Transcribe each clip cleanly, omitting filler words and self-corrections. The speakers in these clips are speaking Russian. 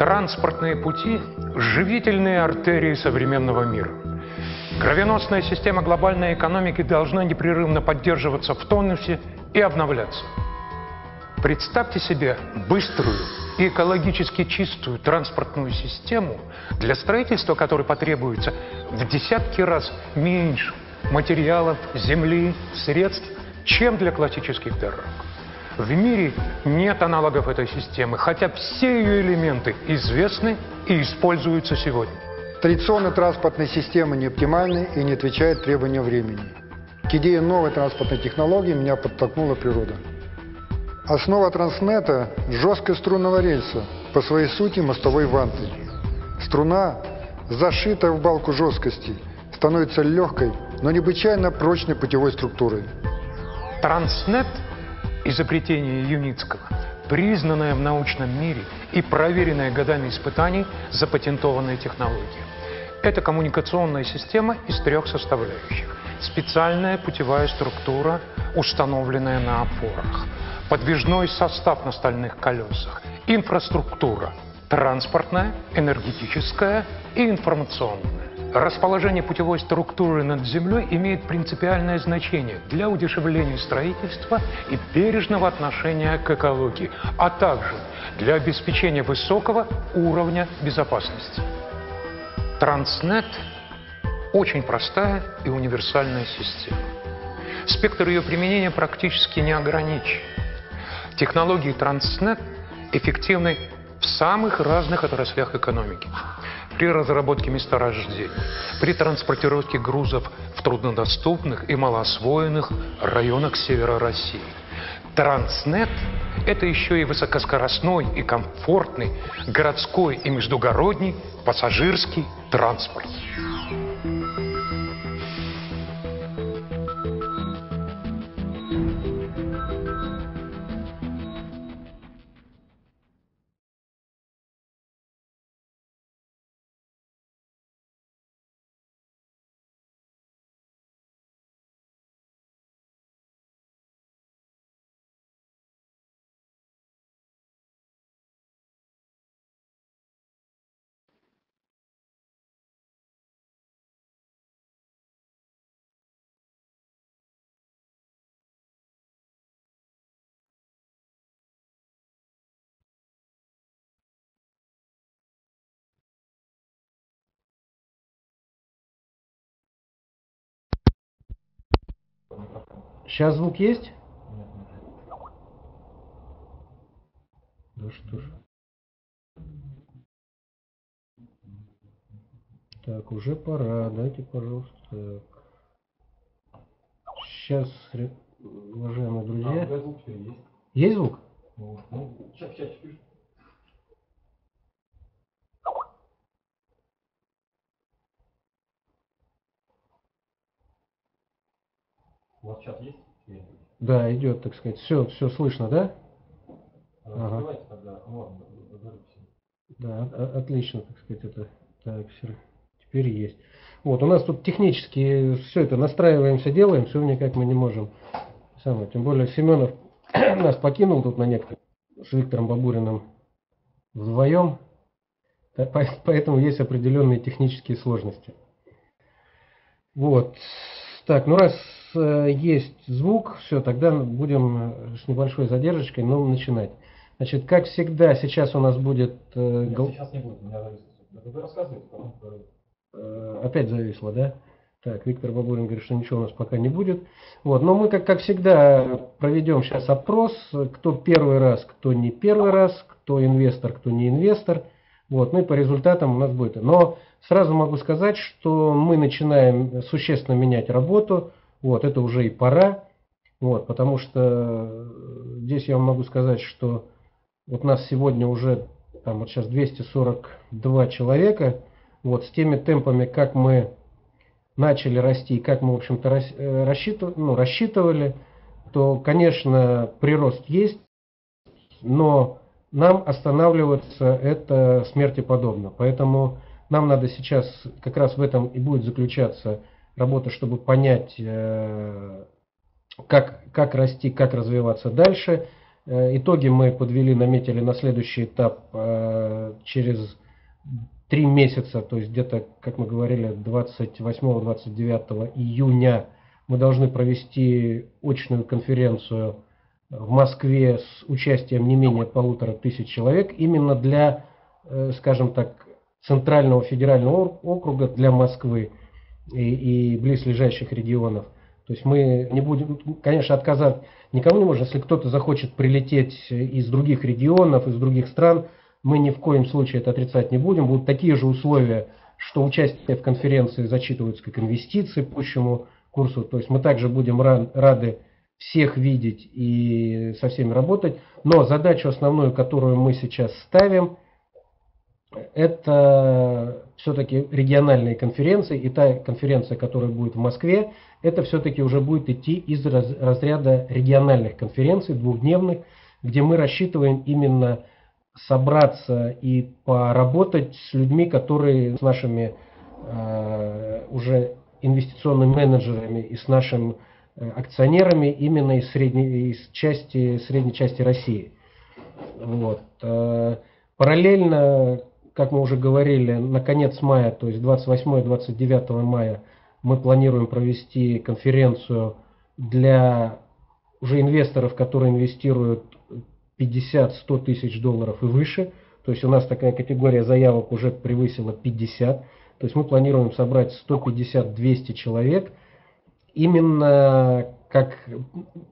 транспортные пути – живительные артерии современного мира. Кровеносная система глобальной экономики должна непрерывно поддерживаться в тонусе и обновляться. Представьте себе быструю и экологически чистую транспортную систему, для строительства которой потребуется в десятки раз меньше материалов, земли, средств, чем для классических дорог. В мире нет аналогов этой системы, хотя все ее элементы известны и используются сегодня. Традиционная транспортная система не оптимальна и не отвечает требованиям времени. К идее новой транспортной технологии меня подтолкнула природа. Основа Транснета – жесткость струнного рельса, по своей сути мостовой вантель. Струна, зашитая в балку жесткости, становится легкой, но необычайно прочной путевой структурой. Транснет – изобретение Юницкого, признанное в научном мире и проверенное годами испытаний запатентованная технология. Это коммуникационная система из трех составляющих. Специальная путевая структура, установленная на опорах. Подвижной состав на стальных колесах. Инфраструктура – транспортная, энергетическая и информационная. Расположение путевой структуры над землей имеет принципиальное значение для удешевления строительства и бережного отношения к экологии, а также для обеспечения высокого уровня безопасности. Транснет – очень простая и универсальная система. Спектр ее применения практически не ограничен. Технологии Транснет эффективны в самых разных отраслях экономики. При разработке месторождений, при транспортировке грузов в труднодоступных и малоосвоенных районах севера России. Транснет – это еще и высокоскоростной и комфортный городской и междугородний пассажирский транспорт. Сейчас звук есть? Да что же. Так, уже пора. Дайте, пожалуйста. Так. Сейчас, уважаемые друзья. А, звук есть. Есть звук? Сейчас. У вас чат есть? Да, идет, так сказать. Все слышно, да? Давайте тогда. Ладно, да, отлично, так сказать, это. Так, все. Теперь есть. Вот, у нас тут технически все это настраиваемся, делаем, все никак мы не можем. Тем более Семенов нас покинул тут на некоторых с Виктором Бабуриным вдвоем. Поэтому есть определенные технические сложности. Вот. Так, ну раз есть звук, все, тогда будем с небольшой задержкой, но начинать. Значит, как всегда, сейчас у нас будет... Сейчас не будет, у меня зависло. Опять зависло, да? Так, Виктор Бабурин говорит, что ничего у нас пока не будет. Вот, но мы, как всегда, проведем сейчас опрос, кто первый раз, кто не первый раз, кто инвестор, кто не инвестор. Вот, ну и по результатам у нас будет. Но сразу могу сказать, что мы начинаем существенно менять работу. Вот, это уже и пора. Вот, потому что здесь я вам могу сказать, что вот нас сегодня уже там вот сейчас 242 человека. Вот, с теми темпами, как мы начали расти и как мы, в общем-то, рассчитывали, то, конечно, прирост есть, но нам останавливаться это смерти подобно. Поэтому нам надо сейчас, как раз в этом и будет заключаться работа, чтобы понять, как расти, как развиваться дальше, Итоги мы подвели, наметили на следующий этап через 3 месяца, то есть где-то, как мы говорили, 28-29 июня мы должны провести очную конференцию в Москве с участием не менее 1500 человек, именно для, скажем так, Центрального федерального округа, для Москвы и близлежащих регионов. То есть мы не будем, конечно, отказать никому не можем. Если кто-то захочет прилететь из других регионов, из других стран, мы ни в коем случае это отрицать не будем. Будут такие же условия, что участие в конференции зачитываются как инвестиции по общему курсу. То есть мы также будем рады всех видеть и со всеми работать. Но задачу основную, которую мы сейчас ставим, это все-таки региональные конференции. И та конференция, которая будет в Москве, это все-таки уже будет идти из разряда региональных конференций, двухдневных, где мы рассчитываем именно собраться и поработать с людьми, которые с нашими уже инвестиционными менеджерами и с нашими акционерами именно из средней части России. Вот. Параллельно, как мы уже говорили, на конец мая, то есть 28-29 мая, мы планируем провести конференцию для уже инвесторов, которые инвестируют 50-100 тысяч долларов и выше. То есть у нас такая категория заявок уже превысила 50. То есть мы планируем собрать 150-200 человек. Именно, как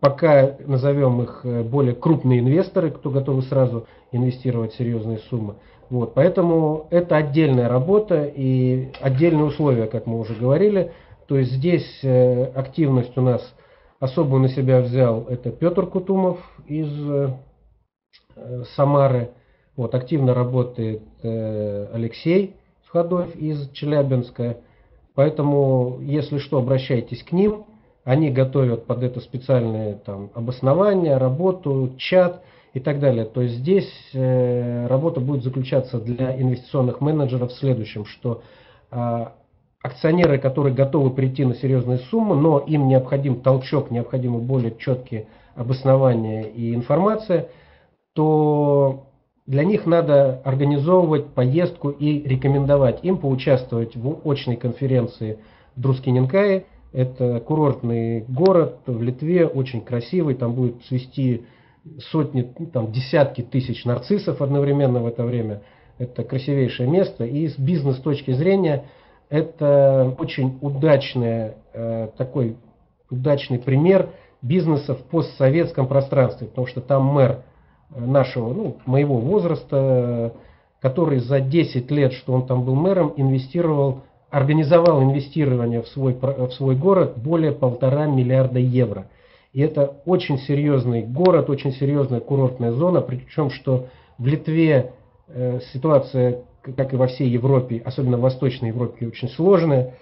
пока назовем их, более крупные инвесторы, кто готовы сразу инвестировать серьезные суммы. Вот, поэтому это отдельная работа и отдельные условия, как мы уже говорили. То есть здесь активность у нас особую на себя взял это Петр Кутумов из Самары. Вот, активно работает Алексей Сходов из Челябинска. Поэтому, если что, обращайтесь к ним. Они готовят под это специальные там обоснования, работу, чат и так далее. То есть здесь работа будет заключаться для инвестиционных менеджеров в следующем, что акционеры, которые готовы прийти на серьезные суммы, но им необходим толчок, необходимы более четкие обоснования и информация, то для них надо организовывать поездку и рекомендовать им поучаствовать в очной конференции в Друскининкае. Это курортный город в Литве, очень красивый, там будет цвести сотни, там десятки тысяч нарциссов одновременно в это время. Это красивейшее место. И с бизнес-точки зрения это очень удачный, такой удачный пример бизнеса в постсоветском пространстве, потому что там мэр нашего, моего возраста, который за 10 лет, что он там был мэром, организовал инвестирование в свой город более 1,5 миллиарда евро. И это очень серьезный город, очень серьезная курортная зона, причем что в Литве ситуация, как и во всей Европе, особенно в Восточной Европе, очень сложная.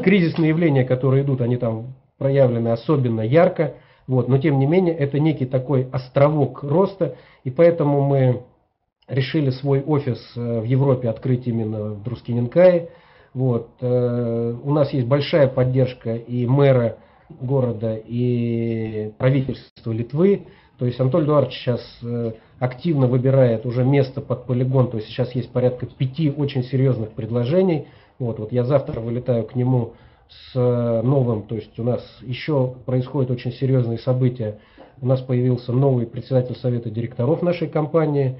Кризисные явления, которые идут, они там проявлены особенно ярко. Вот, но тем не менее, это некий такой островок роста, и поэтому мы решили свой офис в Европе открыть именно в Друскининкае. Вот, у нас есть большая поддержка и мэра города, и правительства Литвы. То есть Анатолий Дуарч сейчас активно выбирает уже место под полигон. То есть сейчас есть порядка 5 очень серьезных предложений. Вот я завтра вылетаю к нему с новым, то есть у нас еще происходят очень серьезные события. У нас появился новый председатель совета директоров нашей компании.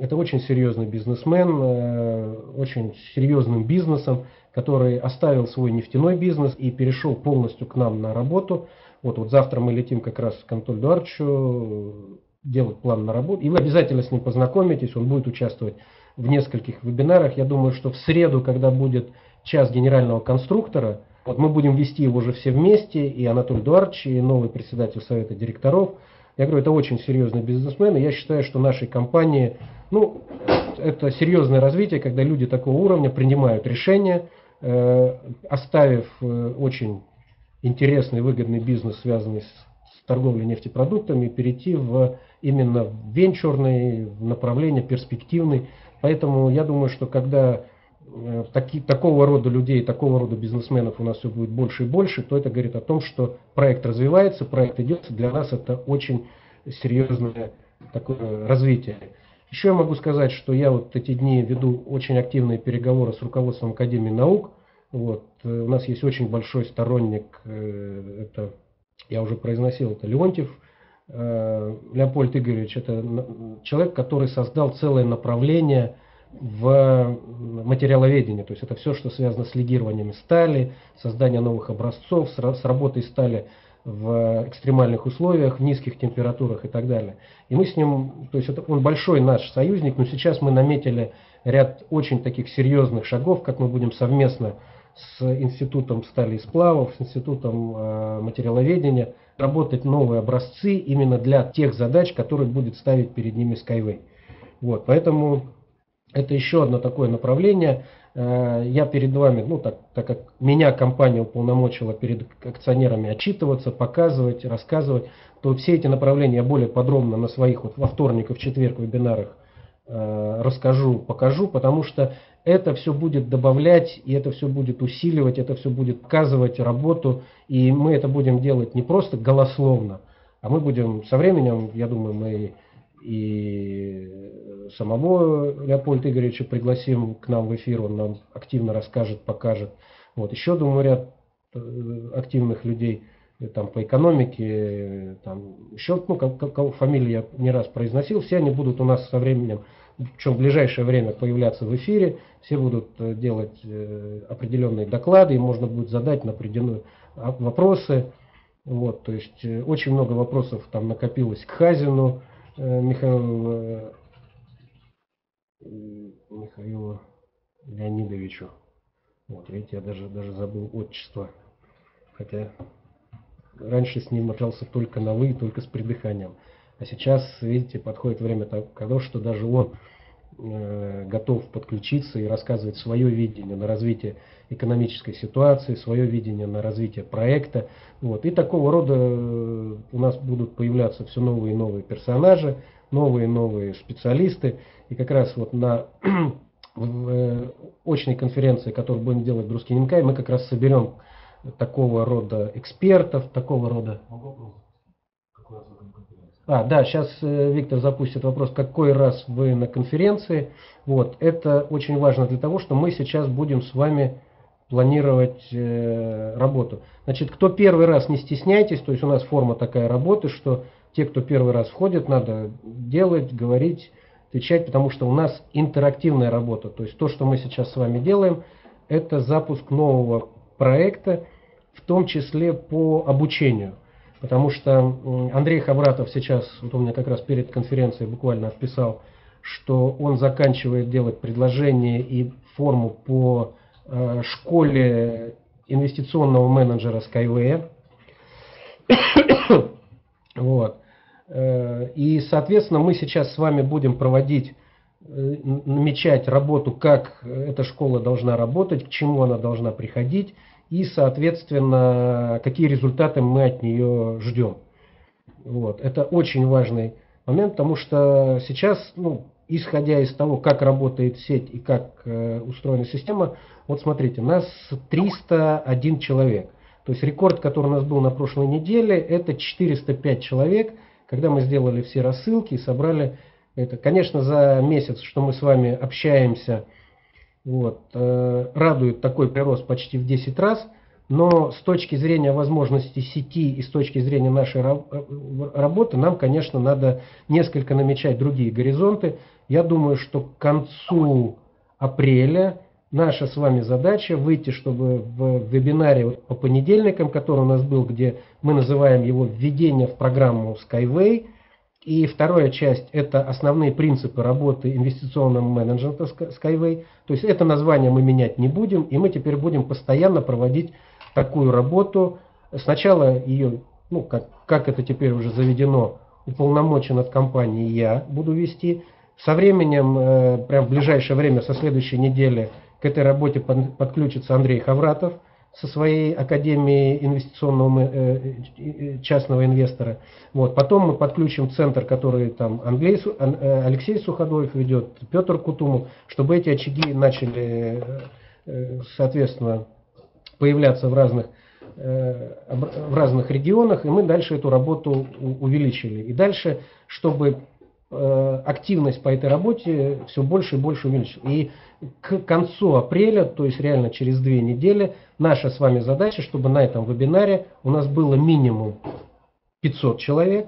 Это очень серьезный бизнесмен, очень серьезным бизнесом, который оставил свой нефтяной бизнес и перешел полностью к нам на работу. Вот завтра мы летим как раз к Анатолию Дуарчу делать план на работу. И вы обязательно с ним познакомитесь, он будет участвовать в нескольких вебинарах. Я думаю, что в среду, когда будет час генерального конструктора, мы будем вести его уже все вместе, и Анатолий Дуарч, и новый председатель совета директоров. Я говорю, это очень серьезный бизнесмен, и я считаю, что нашей компании, это серьезное развитие, когда люди такого уровня принимают решения, оставив очень интересный, выгодный бизнес, связанный с торговлей нефтепродуктами, перейти именно в венчурный, в направление перспективный. Поэтому я думаю, что когда такого рода людей, такого рода бизнесменов у нас все будет больше и больше, то это говорит о том, что проект развивается, проект идет. Для нас это очень серьезное такое развитие. Еще я могу сказать, что я вот эти дни веду очень активные переговоры с руководством Академии наук. Вот. У нас есть очень большой сторонник, это, я уже произносил, это Леонтьев Леопольд Игоревич. Это человек, который создал целое направление в материаловедении. То есть это все, что связано с легированием стали, созданием новых образцов, с работой стали в экстремальных условиях, в низких температурах и так далее. И мы с ним, то есть это, он большой наш союзник, но сейчас мы наметили ряд очень таких серьезных шагов, как мы будем совместно с Институтом стали и сплавов, с Институтом материаловедения работать новые образцы именно для тех задач, которые будет ставить перед ними Skyway. Вот, поэтому это еще одно такое направление. Я перед вами, ну, так как меня компания уполномочила перед акционерами отчитываться, показывать, рассказывать, то все эти направления я более подробно на своих вот во вторник и в четверг вебинарах расскажу, покажу, потому что это все будет добавлять, и это все будет усиливать, это все будет показывать работу, и мы это будем делать не просто голословно, а мы будем со временем, я думаю, мы и самого Леопольда Игоревича пригласим к нам в эфир, он нам активно расскажет, покажет. Вот. Еще, думаю, ряд активных людей там, по экономике, там, еще, ну, кого фамилии я не раз произносил, все они будут у нас со временем, причем в ближайшее время, появляться в эфире, все будут делать определенные доклады, и можно будет задать на определенные вопросы. Вот. То есть очень много вопросов там накопилось к Хазину Михаилу Леонидовичу. Вот, видите, я даже забыл отчество. Хотя раньше с ним общался только на «вы», только с придыханием. А сейчас, видите, подходит время того, что даже он готов подключиться и рассказывать свое видение на развитие экономической ситуации, свое видение на развитие проекта. Вот. И такого рода у нас будут появляться все новые и новые персонажи, новые и новые специалисты. И как раз вот на очной конференции, которую будем делать в Друскининкай, мы как раз соберем такого рода экспертов, такого рода... Да, сейчас Виктор запустит вопрос, какой раз вы на конференции. Вот, это очень важно для того, что мы сейчас будем с вами планировать работу. Значит, кто первый раз, не стесняйтесь, то есть у нас форма такая работы, что те, кто первый раз входит, надо делать, говорить, отвечать, потому что у нас интерактивная работа. То есть то, что мы сейчас с вами делаем, это запуск нового проекта, в том числе по обучению. Потому что Андрей Хабуратов сейчас, вот он мне как раз перед конференцией буквально отписал, что он заканчивает делать предложение и форму по школе инвестиционного менеджера Skyway. Вот. И, соответственно, мы сейчас с вами будем проводить, намечать работу, как эта школа должна работать, к чему она должна приходить. И, соответственно, какие результаты мы от нее ждем. Вот. Это очень важный момент, потому что сейчас, ну, исходя из того, как работает сеть и как устроена система, вот смотрите, нас 301 человек. То есть рекорд, который у нас был на прошлой неделе, это 405 человек, когда мы сделали все рассылки и собрали это. Конечно, за месяц, что мы с вами общаемся, вот, радует такой прирост почти в 10 раз, но с точки зрения возможности сети и с точки зрения нашей работы нам, конечно, надо несколько намечать другие горизонты. Я думаю, что к концу апреля наша с вами задача выйти, чтобы в вебинаре по понедельникам, который у нас был, где мы называем его «Введение в программу Skyway», и вторая часть – это основные принципы работы инвестиционного менеджмента Skyway. То есть это название мы менять не будем, и мы теперь будем постоянно проводить такую работу. Сначала ее, ну, как это теперь уже заведено, уполномочен от компании я буду вести. Со временем, прям в ближайшее время, со следующей недели, к этой работе подключится Андрей Хабуратов со своей академией инвестиционного частного инвестора. Вот. Потом мы подключим центр, который там Алексей Суходоев ведет, Петр Кутумов, чтобы эти очаги начали, соответственно, появляться в разных в разных регионах, и мы дальше эту работу увеличили. И дальше, чтобы активность по этой работе все больше и больше увеличилась. И к концу апреля, то есть реально через 2 недели, наша с вами задача, чтобы на этом вебинаре у нас было минимум 500 человек,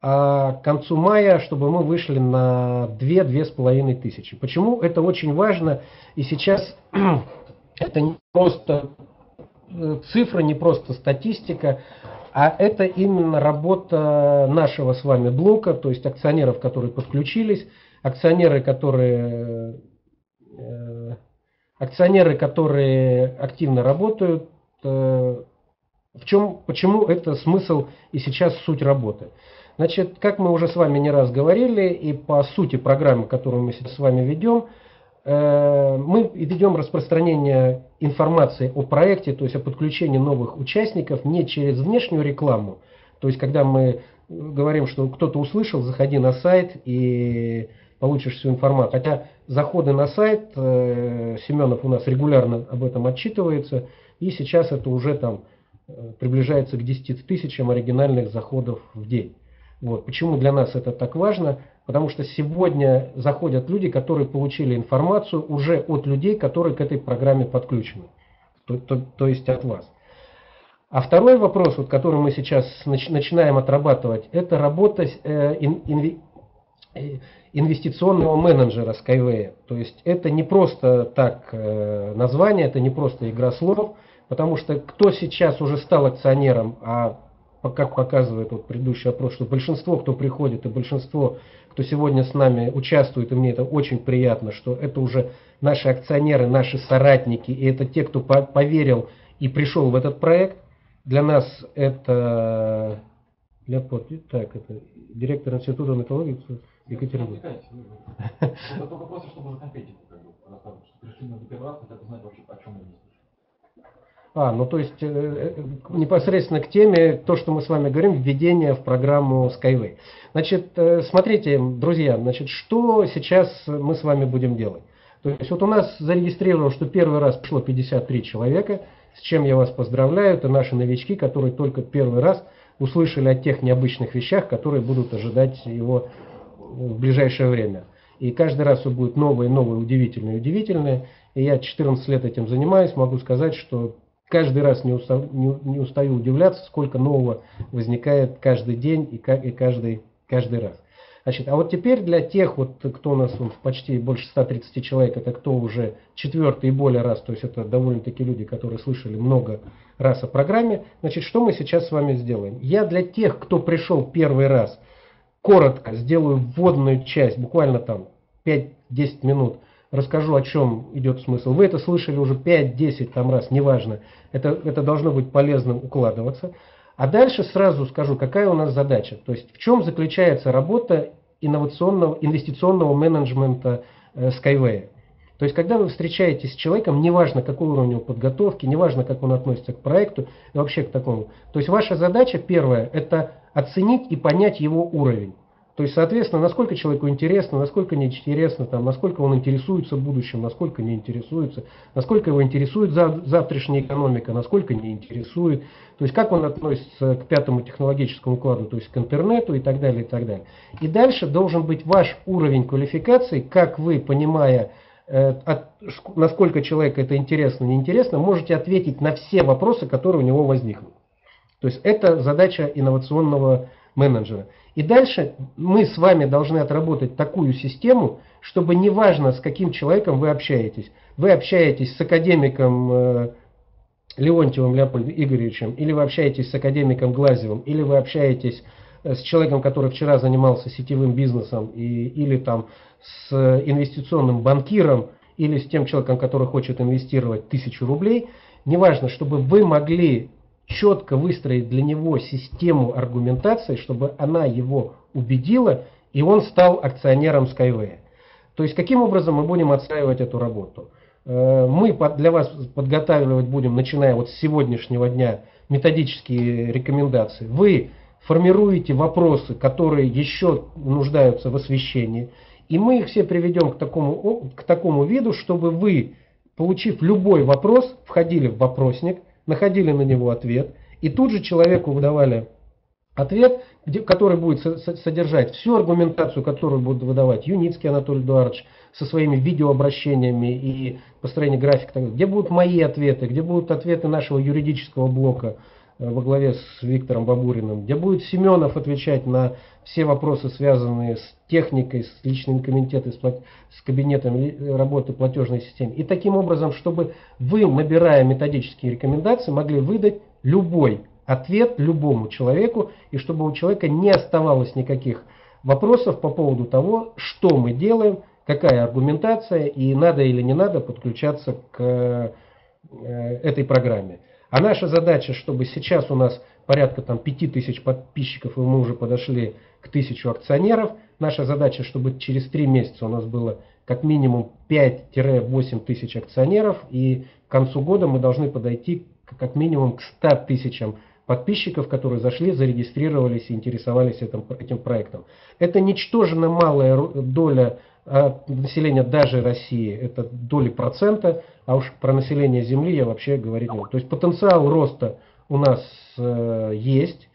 а к концу мая, чтобы мы вышли на 2-2,5 тысячи. Почему? Это очень важно, и сейчас это не просто цифры, не просто статистика, а это именно работа нашего с вами блока, то есть акционеров, которые подключились, акционеры, которые активно работают. В чем, почему это смысл и сейчас суть работы? Значит, как мы уже с вами не раз говорили, и по сути программы, которую мы сейчас с вами ведем, мы ведем распространение информации о проекте, то есть о подключении новых участников не через внешнюю рекламу. То есть, когда мы говорим, что кто-то услышал, заходи на сайт и получишь всю информацию. Хотя заходы на сайт, Семенов у нас регулярно об этом отчитывается, и сейчас это уже там приближается к 10 тысячам оригинальных заходов в день. Вот. Почему для нас это так важно? Потому что сегодня заходят люди, которые получили информацию уже от людей, которые к этой программе подключены. То есть от вас. А второй вопрос, вот, который мы сейчас начинаем отрабатывать, это работа инвестиционного менеджера Skyway. То есть это не просто так название, это не просто игра слов, потому что кто сейчас уже стал акционером, а как показывает вот предыдущий опрос, что большинство, кто приходит, и большинство, кто сегодня с нами участвует, и мне это очень приятно, что это уже наши акционеры, наши соратники, и это те, кто поверил и пришел в этот проект. Для нас это Леопольд, так, это директор Института онкологии Екатеринбург. Это только просто, чтобы закончить, пришли на первый раз, хотят узнать вообще, о чем они. Ну то есть непосредственно к теме, то, что мы с вами говорим, введение в программу Skyway. Значит, смотрите, друзья, значит, что сейчас мы с вами будем делать. То есть вот у нас зарегистрировано, что первый раз пришло 53 человека, с чем я вас поздравляю, это наши новички, которые только первый раз услышали о тех необычных вещах, которые будут ожидать его в ближайшее время. И каждый раз все будет новое, удивительное. И я 14 лет этим занимаюсь, могу сказать, что каждый раз не устаю удивляться, сколько нового возникает каждый день и каждый раз. Значит, а вот теперь для тех, вот, кто у нас почти больше 130 человек, это кто уже 4-й и более раз, то есть это довольно-таки люди, которые слышали много раз о программе, значит, что мы сейчас с вами сделаем? Я для тех, кто пришел первый раз, коротко сделаю вводную часть, буквально там 5-10 минут, расскажу, о чем идет смысл. Вы это слышали уже 5-10 там раз, неважно. Это должно быть полезно укладываться. А дальше сразу скажу, какая у нас задача. То есть в чем заключается работа инвестиционного менеджмента Skyway. То есть когда вы встречаетесь с человеком, неважно какой уровень его подготовки, неважно как он относится к проекту, и вообще к такому. То есть ваша задача первая – это оценить и понять его уровень. То есть, соответственно, насколько человеку интересно, насколько неинтересно, там, насколько он интересуется будущим, насколько не интересуется, насколько его интересует завтрашняя экономика, насколько не интересует, то есть как он относится к 5-му технологическому укладу, то есть к интернету и так далее, и так далее. И дальше должен быть ваш уровень квалификации, как вы, понимая, насколько человеку это интересно, неинтересно, можете ответить на все вопросы, которые у него возникнут. То есть это задача инновационного менеджера. И дальше мы с вами должны отработать такую систему, чтобы неважно, с каким человеком вы общаетесь. Вы общаетесь с академиком Леонтьевым Леопольдом Игоревичем, или вы общаетесь с академиком Глазевым, или вы общаетесь с человеком, который вчера занимался сетевым бизнесом, или там с инвестиционным банкиром, или с тем человеком, который хочет инвестировать 1000 рублей. Неважно, чтобы вы могли четко выстроить для него систему аргументации, чтобы она его убедила, и он стал акционером Skyway. То есть каким образом мы будем отстаивать эту работу? Мы для вас подготавливать будем, начиная вот с сегодняшнего дня, методические рекомендации. Вы формируете вопросы, которые еще нуждаются в освещении, и мы их все приведем к такому виду, чтобы вы, получив любой вопрос, входили в вопросник, находили на него ответ, и тут же человеку выдавали ответ, который будет содержать всю аргументацию, которую будут выдавать Юницкий Анатолий Эдуардович со своими видеообращениями и построением графика, где будут мои ответы, где будут ответы нашего юридического блока во главе с Виктором Бабуриным, где будет Семенов отвечать на все вопросы, связанные с техникой, с личным комитетом, с кабинетом работы платежной системы. И таким образом, чтобы вы, набирая методические рекомендации, могли выдать любой ответ любому человеку, и чтобы у человека не оставалось никаких вопросов по поводу того, что мы делаем, какая аргументация, и надо или не надо подключаться к этой программе. А наша задача, чтобы сейчас у нас порядка 5000 подписчиков, и мы уже подошли к 1000 акционеров. Наша задача, чтобы через 3 месяца у нас было как минимум 5-8 тысяч акционеров. И к концу года мы должны подойти как минимум к 100 тысячам подписчиков, которые зашли, зарегистрировались и интересовались этим проектом. Это ничтожно малая доля населения даже России, это доли %, а уж про население Земли я вообще говорить не буду. То есть потенциал роста у нас есть,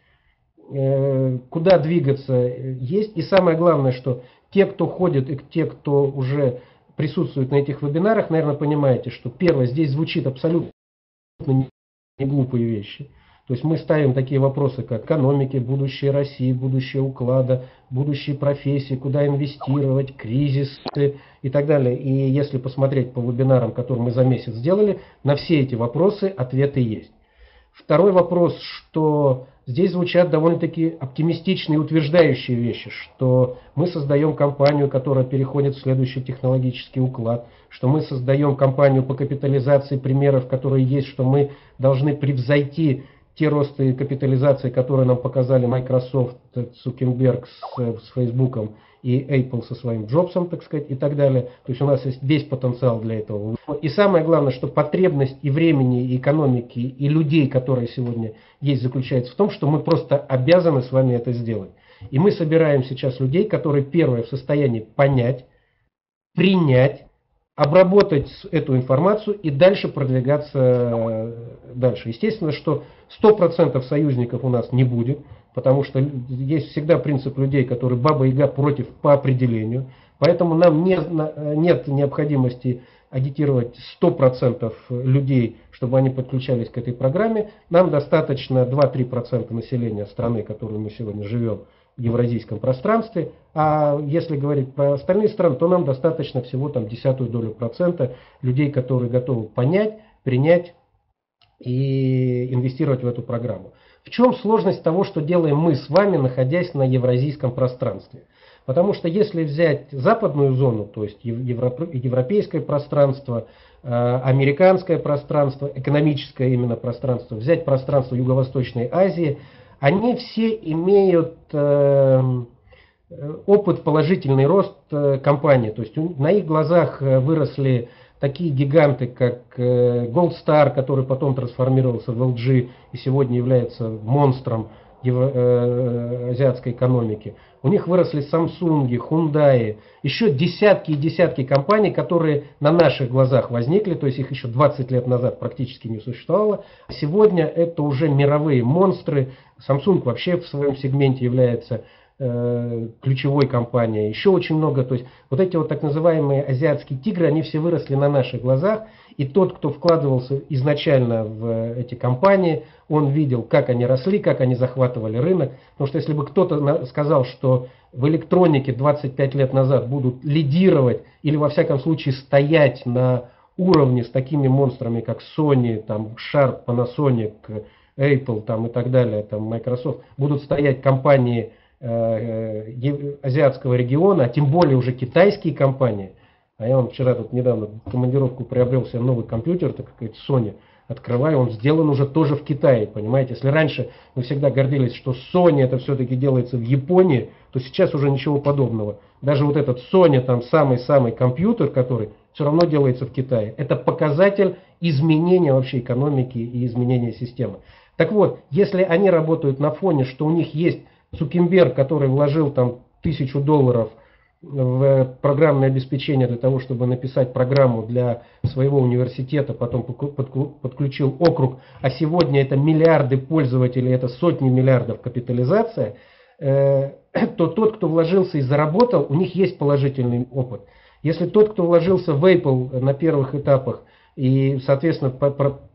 куда двигаться есть. И самое главное, что те, кто ходит и те, кто уже присутствует на этих вебинарах, наверное, понимаете, что первое, здесь звучит абсолютно не глупые вещи. То есть мы ставим такие вопросы, как экономики, будущее России, будущее уклада, будущие профессии, куда инвестировать, кризисы и так далее. И если посмотреть по вебинарам, которые мы за месяц сделали, на все эти вопросы ответы есть. Второй вопрос, что здесь звучат довольно-таки оптимистичные, утверждающие вещи, что мы создаем компанию, которая переходит в следующий технологический уклад, что мы создаем компанию по капитализации примеров, которые есть, что мы должны превзойти те росты капитализации, которые нам показали Microsoft, Цукерберг с Facebook и Apple со своим Джобсом, так сказать, и так далее. То есть у нас есть весь потенциал для этого. И самое главное, что потребность и времени, и экономики, и людей, которые сегодня есть, заключается в том, что мы просто обязаны с вами это сделать. И мы собираем сейчас людей, которые, первое, в состоянии понять, принять, обработать эту информацию и дальше продвигаться дальше. Естественно, что 100% союзников у нас не будет, потому что есть всегда принцип людей, которые баба-яга против по определению. Поэтому нам нет необходимости агитировать 100% людей, чтобы они подключались к этой программе. Нам достаточно 2-3% населения страны, в которой мы сегодня живем, в евразийском пространстве, а если говорить про остальные страны, то нам достаточно всего 0,1% людей, которые готовы понять, принять и инвестировать в эту программу. В чем сложность того, что делаем мы с вами, находясь на евразийском пространстве? Потому что если взять западную зону, то есть европейское пространство, американское пространство, экономическое именно пространство, взять пространство Юго-Восточной Азии, они все имеют опыт, положительный рост компании. То есть на их глазах выросли такие гиганты, как Gold Star, который потом трансформировался в LG и сегодня является монстром азиатской экономики. У них выросли Samsung, Hyundai, еще десятки и десятки компаний, которые на наших глазах возникли, то есть их еще 20 лет назад практически не существовало. Сегодня это уже мировые монстры. Samsung вообще в своем сегменте является ключевой компанией. Еще очень много, то есть вот эти вот так называемые азиатские тигры, они все выросли на наших глазах. И тот, кто вкладывался изначально в эти компании, он видел, как они росли, как они захватывали рынок. Потому что если бы кто-то сказал, что в электронике 25 лет назад будут лидировать или во всяком случае стоять на уровне с такими монстрами, как Sony, там, Sharp, Panasonic, Apple там, и так далее, там, Microsoft, будут стоять компании азиатского региона, а тем более уже китайские компании. А я вам вчера тут недавно в командировку приобрел себе новый компьютер, так как Sony, открываю, он сделан уже тоже в Китае, понимаете. Если раньше мы всегда гордились, что Sony это все-таки делается в Японии, то сейчас уже ничего подобного. Даже вот этот Sony, там самый-самый компьютер, который все равно делается в Китае. Это показатель изменения вообще экономики и изменения системы. Так вот, если они работают на фоне, что у них есть Цукерберг, который вложил там $1000 в программное обеспечение для того, чтобы написать программу для своего университета, потом подключил округ, а сегодня это миллиарды пользователей, это сотни миллиардов капитализация, то тот, кто вложился и заработал, у них есть положительный опыт. Если тот, кто вложился в Apple на первых этапах и, соответственно,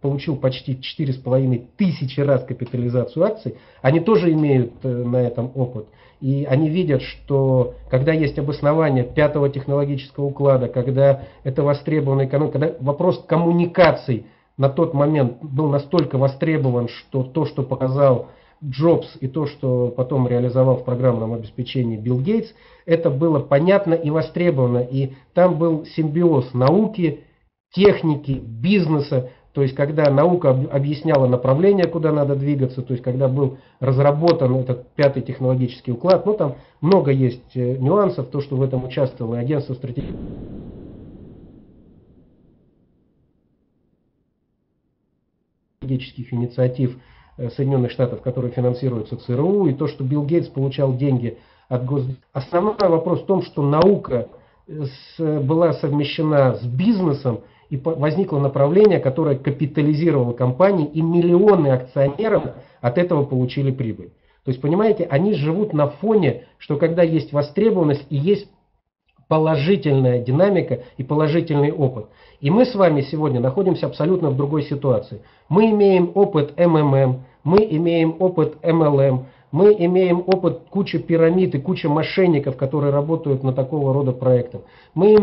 получил почти 4,5 тысячи раз капитализацию акций, они тоже имеют на этом опыт. И они видят, что когда есть обоснование пятого технологического уклада, когда это востребовано, когда вопрос коммуникаций на тот момент был настолько востребован, что то, что показал Джобс, и то, что потом реализовал в программном обеспечении Билл Гейтс, это было понятно и востребовано. И там был симбиоз науки, техники, бизнеса. То есть, когда наука объясняла направление, куда надо двигаться, то есть, когда был разработан этот пятый технологический уклад, ну, там много есть нюансов, то, что в этом участвовало и агентство стратегического... стратегических инициатив Соединенных Штатов, которые финансируются ЦРУ, и то, что Билл Гейтс получал деньги от госдержавы. Основной вопрос в том, что наука была совмещена с бизнесом, и возникло направление, которое капитализировало компании, и миллионы акционеров от этого получили прибыль. То есть, понимаете, они живут на фоне, что когда есть востребованность и есть положительная динамика и положительный опыт. И мы с вами сегодня находимся абсолютно в другой ситуации. Мы имеем опыт МММ, мы имеем опыт МЛМ, мы имеем опыт кучи пирамид и кучи мошенников, которые работают на такого рода проектах. Мы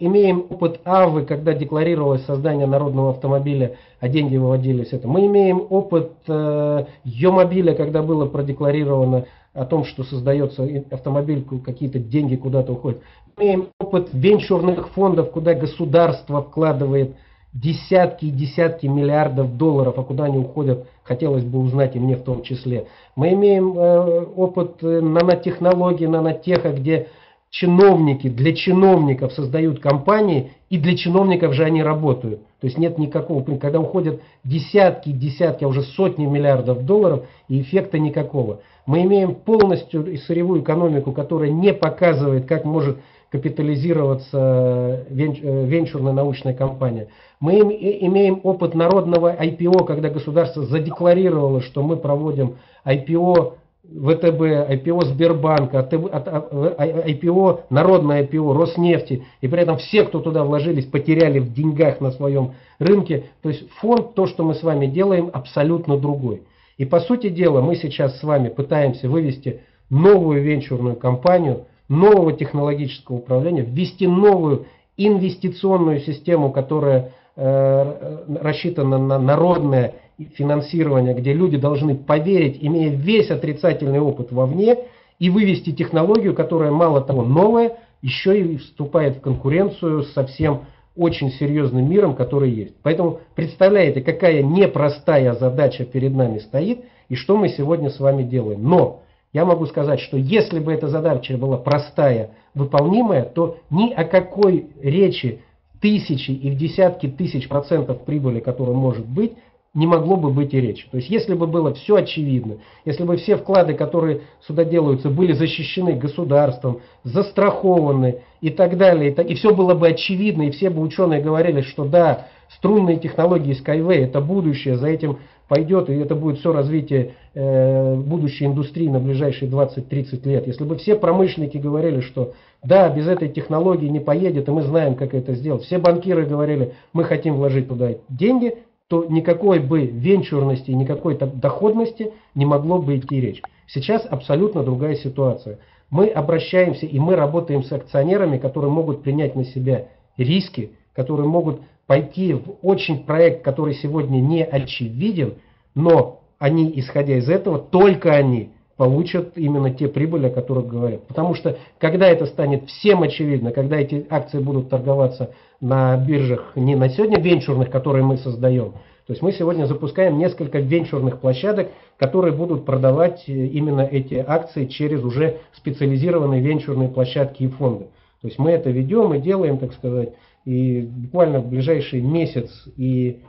имеем опыт АВы, когда декларировалось создание народного автомобиля, а деньги выводились это. Мы имеем опыт Е-мобиля, когда было продекларировано о том, что создается автомобиль, какие-то деньги куда-то уходят. Мы имеем опыт венчурных фондов, куда государство вкладывает десятки и десятки миллиардов долларов, а куда они уходят, хотелось бы узнать и мне в том числе. Мы имеем опыт нанотехнологий, нанотеха, где чиновники для чиновников создают компании, и для чиновников же они работают. То есть нет никакого, когда уходят десятки, а уже сотни миллиардов долларов, и эффекта никакого. Мы имеем полностью сырьевую экономику, которая не показывает, как может капитализироваться венчурная научная компания. Мы имеем опыт народного IPO, когда государство задекларировало, что мы проводим IPO ВТБ, IPO Сбербанка, IPO, народное IPO Роснефти, и при этом все, кто туда вложились, потеряли в деньгах на своем рынке. То есть фонд, то, что мы с вами делаем, абсолютно другой. И по сути дела мы сейчас с вами пытаемся вывести новую венчурную компанию, нового технологического управления, ввести новую инвестиционную систему, которая рассчитана на народное финансирование, где люди должны поверить, имея весь отрицательный опыт вовне, и вывести технологию, которая мало того новая, еще и вступает в конкуренцию со всем очень серьезным миром, который есть. Поэтому представляете, какая непростая задача перед нами стоит, и что мы сегодня с вами делаем. Но я могу сказать, что если бы эта задача была простая, выполнимая, то ни о какой речи тысячи и в десятки тысяч процентов прибыли, которая может быть, не могло бы быть и речи. То есть если бы было все очевидно, если бы все вклады, которые сюда делаются, были защищены государством, застрахованы и так далее, и все было бы очевидно, и все бы ученые говорили, что да, струнные технологии Skyway – это будущее, за этим пойдет, и это будет все развитие будущей индустрии на ближайшие 20-30 лет. Если бы все промышленники говорили, что да, без этой технологии не поедет, и мы знаем, как это сделать, все банкиры говорили, мы хотим вложить туда деньги, то никакой бы венчурности, никакой доходности не могло бы идти речь. Сейчас абсолютно другая ситуация. Мы обращаемся и мы работаем с акционерами, которые могут принять на себя риски, которые могут пойти в очень проект, который сегодня не очевиден, но они, исходя из этого, только они получат именно те прибыли, о которых говорят. Потому что, когда это станет всем очевидно, когда эти акции будут торговаться на биржах, не на сегодня венчурных, которые мы создаем, то есть мы сегодня запускаем несколько венчурных площадок, которые будут продавать именно эти акции через уже специализированные венчурные площадки и фонды. То есть мы это ведем и делаем, так сказать, и буквально в ближайший месяц и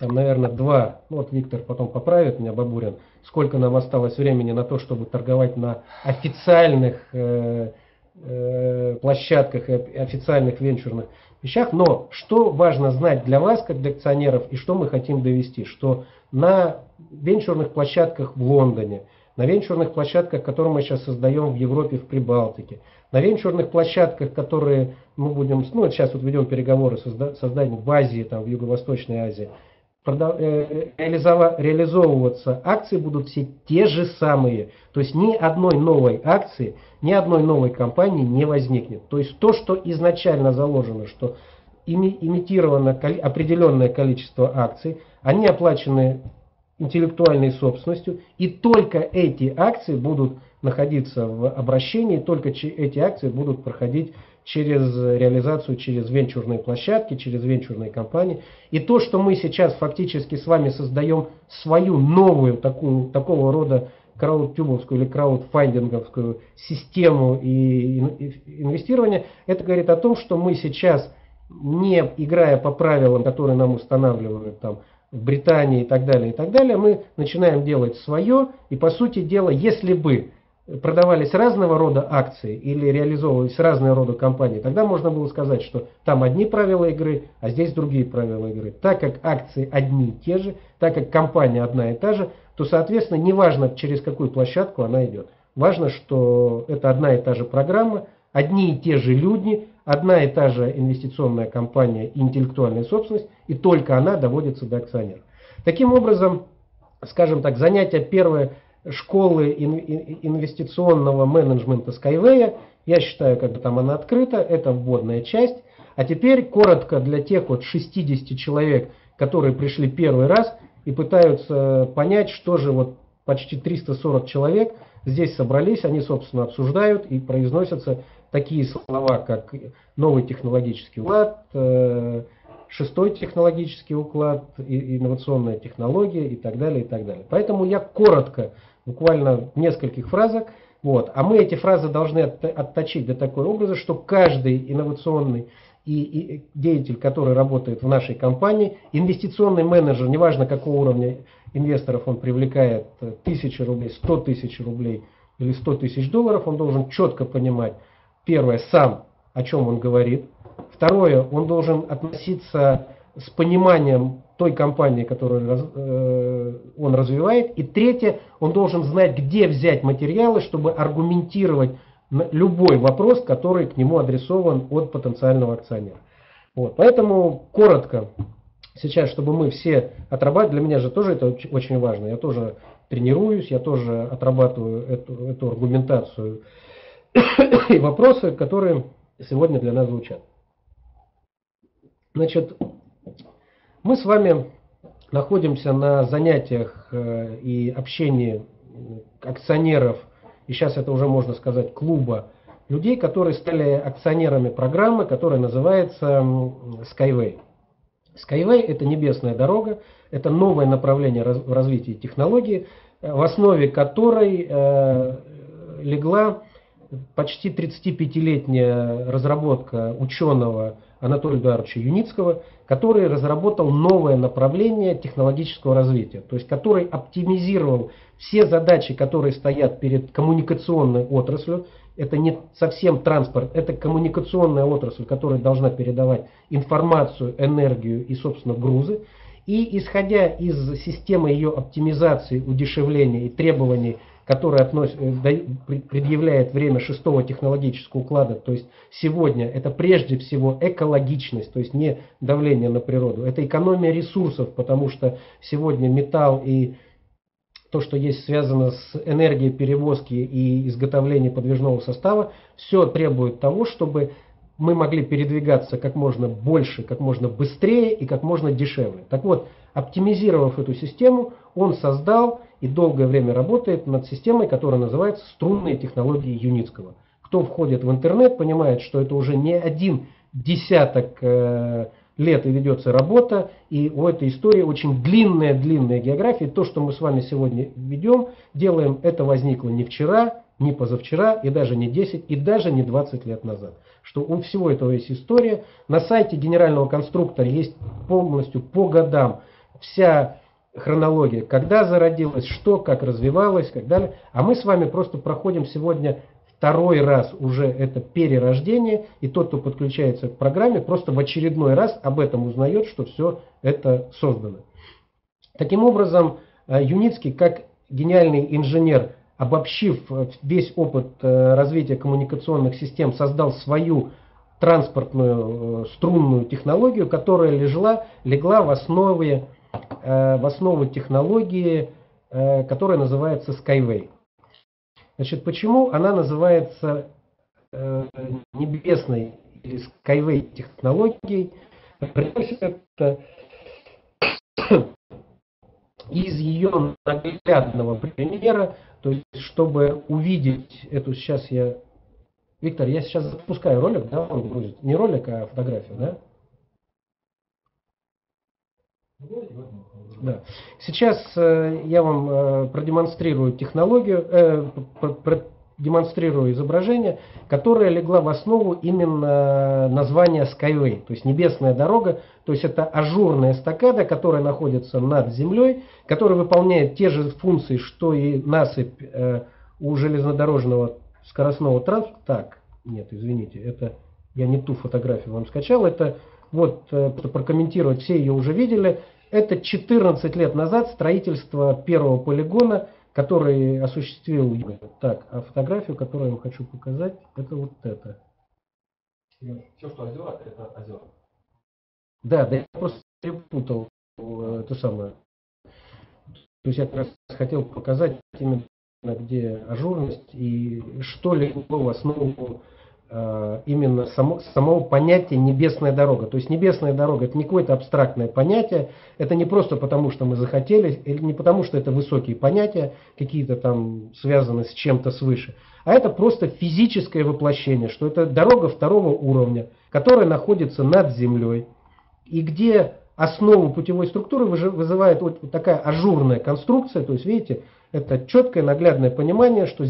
там, наверное, два, ну, вот Виктор потом поправит меня, Бабурин, сколько нам осталось времени на то, чтобы торговать на официальных площадках и официальных венчурных вещах. Но что важно знать для вас, как для акционеров, и что мы хотим довести, что на венчурных площадках в Лондоне, на венчурных площадках, которые мы сейчас создаем в Европе, в Прибалтике, на венчурных площадках, которые мы будем, ну, сейчас вот ведем переговоры о создании в Азии, там, в Юго-Восточной Азии, реализовываться акции будут все те же самые. То есть ни одной новой акции, ни одной новой компании не возникнет. То есть то, что изначально заложено, что имитировано определенное количество акций, они оплачены интеллектуальной собственностью, и только эти акции будут находиться в обращении, только эти акции будут проходить через реализацию, через венчурные площадки, через венчурные компании. И то, что мы сейчас фактически с вами создаем свою новую такую, такого рода краудтюбовскую или краудфандинговскую систему и инвестирования, это говорит о том, что мы сейчас, не играя по правилам, которые нам устанавливают там в Британии и так далее, мы начинаем делать свое. И по сути дела, если бы продавались разного рода акции или реализовывались разного рода компании, тогда можно было сказать, что там одни правила игры, а здесь другие правила игры. Так как акции одни и те же, так как компания одна и та же, то, соответственно, неважно, через какую площадку она идет. Важно, что это одна и та же программа, одни и те же люди, одна и та же инвестиционная компания и интеллектуальная собственность, и только она доводится до акционеров. Таким образом, скажем так, занятие первое школы инвестиционного менеджмента Skyway, я считаю, как бы там она открыта, это вводная часть. А теперь коротко для тех вот 60 человек, которые пришли первый раз и пытаются понять, что же вот почти 340 человек здесь собрались, они, собственно, обсуждают и произносятся такие слова, как новый технологический уклад, шестой технологический уклад, инновационная технология и так далее, и так далее. Поэтому я коротко, буквально в нескольких фразах, вот, а мы эти фразы должны отточить до такого образа, что каждый инновационный и деятель, который работает в нашей компании, инвестиционный менеджер, неважно какого уровня инвесторов он привлекает, 1000 рублей, 100 тысяч рублей или 100 тысяч долларов, он должен четко понимать, первое, сам, о чем он говорит. Второе, он должен относиться с пониманием той компании, которую он развивает. И третье, он должен знать, где взять материалы, чтобы аргументировать любой вопрос, который к нему адресован от потенциального акционера. Вот. Поэтому коротко, сейчас, чтобы мы все отрабатывали, для меня же тоже это очень важно. Я тоже тренируюсь, я тоже отрабатываю эту аргументацию и вопросы, которые сегодня для нас звучат. Значит, мы с вами находимся на занятиях и общении акционеров, и сейчас это уже можно сказать клуба, людей, которые стали акционерами программы, которая называется Skyway. Skyway – это небесная дорога, это новое направление в развитии технологии, в основе которой легла почти 35-летняя разработка ученого Анатолия Эдуардовича Юницкого, который разработал новое направление технологического развития, то есть который оптимизировал все задачи, которые стоят перед коммуникационной отраслью. Это не совсем транспорт, это коммуникационная отрасль, которая должна передавать информацию, энергию и, собственно, грузы. И исходя из системы ее оптимизации, удешевления и требований, который предъявляет время шестого технологического уклада, то есть сегодня это прежде всего экологичность, то есть не давление на природу, это экономия ресурсов, потому что сегодня металл и то, что есть связано с энергией перевозки и изготовления подвижного состава, все требует того, чтобы мы могли передвигаться как можно больше, как можно быстрее и как можно дешевле. Так вот, оптимизировав эту систему, он создал и долгое время работает над системой, которая называется «Струнные технологии Юницкого». Кто входит в интернет, понимает, что это уже не один десяток лет и ведется работа, и у этой истории очень длинная география. То, что мы с вами сегодня ведем, делаем, это возникло не вчера, не позавчера, и даже не 10, и даже не 20 лет назад. Что у всего этого есть история. На сайте генерального конструктора есть полностью по годам вся хронология, когда зародилась, что, как развивалась и так далее. А мы с вами просто проходим сегодня второй раз уже это перерождение, и тот, кто подключается к программе, просто в очередной раз об этом узнает, что все это создано. Таким образом, Юницкий, как гениальный инженер, обобщив весь опыт развития коммуникационных систем, создал свою транспортную струнную технологию, которая легла в основу технологии, которая называется Skyway. Значит, почему она называется небесной или Skyway технологией? Это из ее наглядного примера, то есть, чтобы увидеть эту, сейчас я, Виктор, я сейчас запускаю ролик, да, он грузит, не ролик, а фотографию, да? Да. Сейчас я вам продемонстрирую технологию, продемонстрирую изображение, которое легло в основу именно названия Skyway, то есть небесная дорога, то есть это ажурная эстакада, которая находится над землей, которая выполняет те же функции, что и насыпь у железнодорожного скоростного транспорта. Так, нет, извините, это я не ту фотографию вам скачал, это вот прокомментировать, все ее уже видели. Это 14 лет назад строительство первого полигона, который осуществил. Так, а фотографию, которую я вам хочу показать, это вот это. Все, что озера, это озера. Да, я просто перепутал то самое. То есть я как раз хотел показать именно, где ажурность и что легло в основу именно самого понятия небесная дорога. То есть небесная дорога — это не какое-то абстрактное понятие, это не просто потому, что мы захотели, или не потому, что это высокие понятия, какие-то там связаны с чем-то свыше, а это просто физическое воплощение, что это дорога второго уровня, которая находится над землей, и где основу путевой структуры вызывает вот такая ажурная конструкция, то есть, видите, это четкое наглядное понимание, что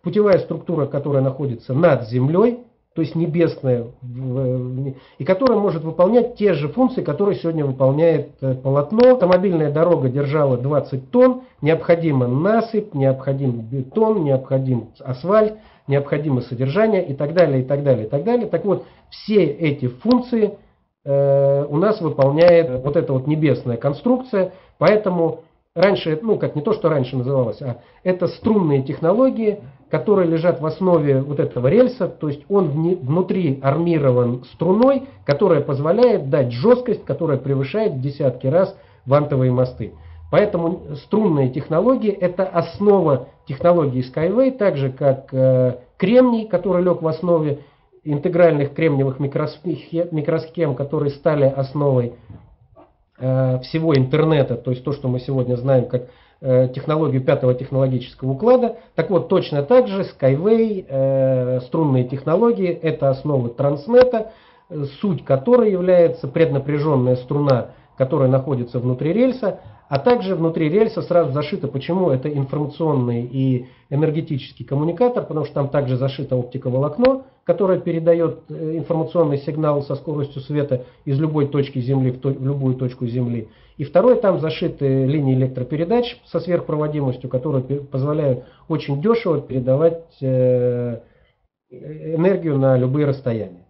путевая структура, которая находится над землей, то есть небесная, и которая может выполнять те же функции, которые сегодня выполняет полотно. Автомобильная дорога держала 20 тонн, необходима насыпь, необходим бетон, необходим асфальт, необходимо содержание и так далее, и так далее, и так далее. Так вот, все эти функции у нас выполняет вот эта вот небесная конструкция, поэтому... Раньше, ну как не то, что раньше называлось, а это струнные технологии, которые лежат в основе вот этого рельса, то есть он внутри армирован струной, которая позволяет дать жесткость, которая превышает в десятки раз вантовые мосты. Поэтому струнные технологии — это основа технологии Skyway, так же как кремний, который лег в основе интегральных кремниевых микросхем, которые стали основой всего интернета, то есть то, что мы сегодня знаем как технологию 5-го технологического уклада. Так вот, точно так же Skyway, струнные технологии — это основы Транснета, суть которой является преднапряженная струна, которая находится внутри рельса, а также внутри рельса сразу зашито, почему это информационный и энергетический коммуникатор, потому что там также зашито оптиковолокно, которая передает информационный сигнал со скоростью света из любой точки Земли в любую точку Земли. И второе, там зашиты линии электропередач со сверхпроводимостью, которые позволяют очень дешево передавать энергию на любые расстояния.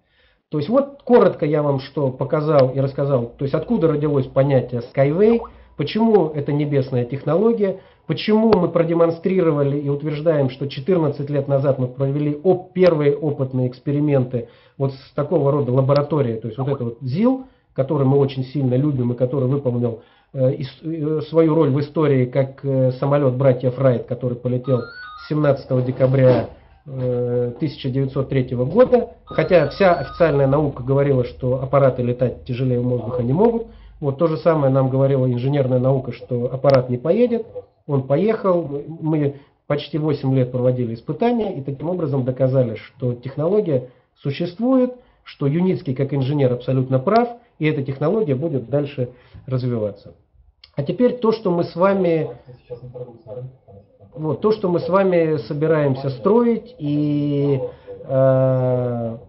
То есть вот коротко я вам что показал и рассказал, то есть откуда родилось понятие Skyway, почему это небесная технология, почему мы продемонстрировали и утверждаем, что 14 лет назад мы провели первые опытные эксперименты вот с такого рода лаборатории, то есть вот это вот ЗИЛ, который мы очень сильно любим и который выполнил свою роль в истории как самолет братьев Райт, который полетел 17 декабря 1903 года, хотя вся официальная наука говорила, что аппараты летать тяжелее воздуха не могут. Вот то же самое нам говорила инженерная наука, что аппарат не поедет. Он поехал, мы почти 8 лет проводили испытания и таким образом доказали, что технология существует, что Юницкий как инженер абсолютно прав, и эта технология будет дальше развиваться. А теперь то, что мы с вами, вот, то, что мы с вами собираемся строить, и то,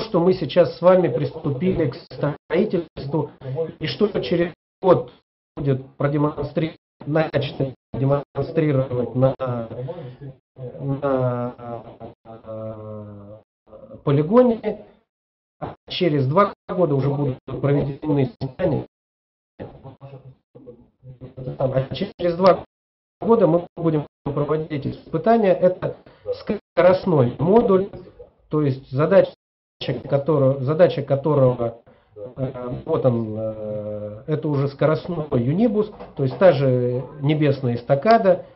что мы сейчас с вами приступили к строительству, и что через год будет продемонстрировать, начать демонстрировать на на полигоне. Через 2 года уже будут проведены испытания. А через 2 года мы будем проводить испытания. Это скоростной модуль, то есть задача которого вот он, это уже скоростной юнибус, то есть та же небесная эстакада,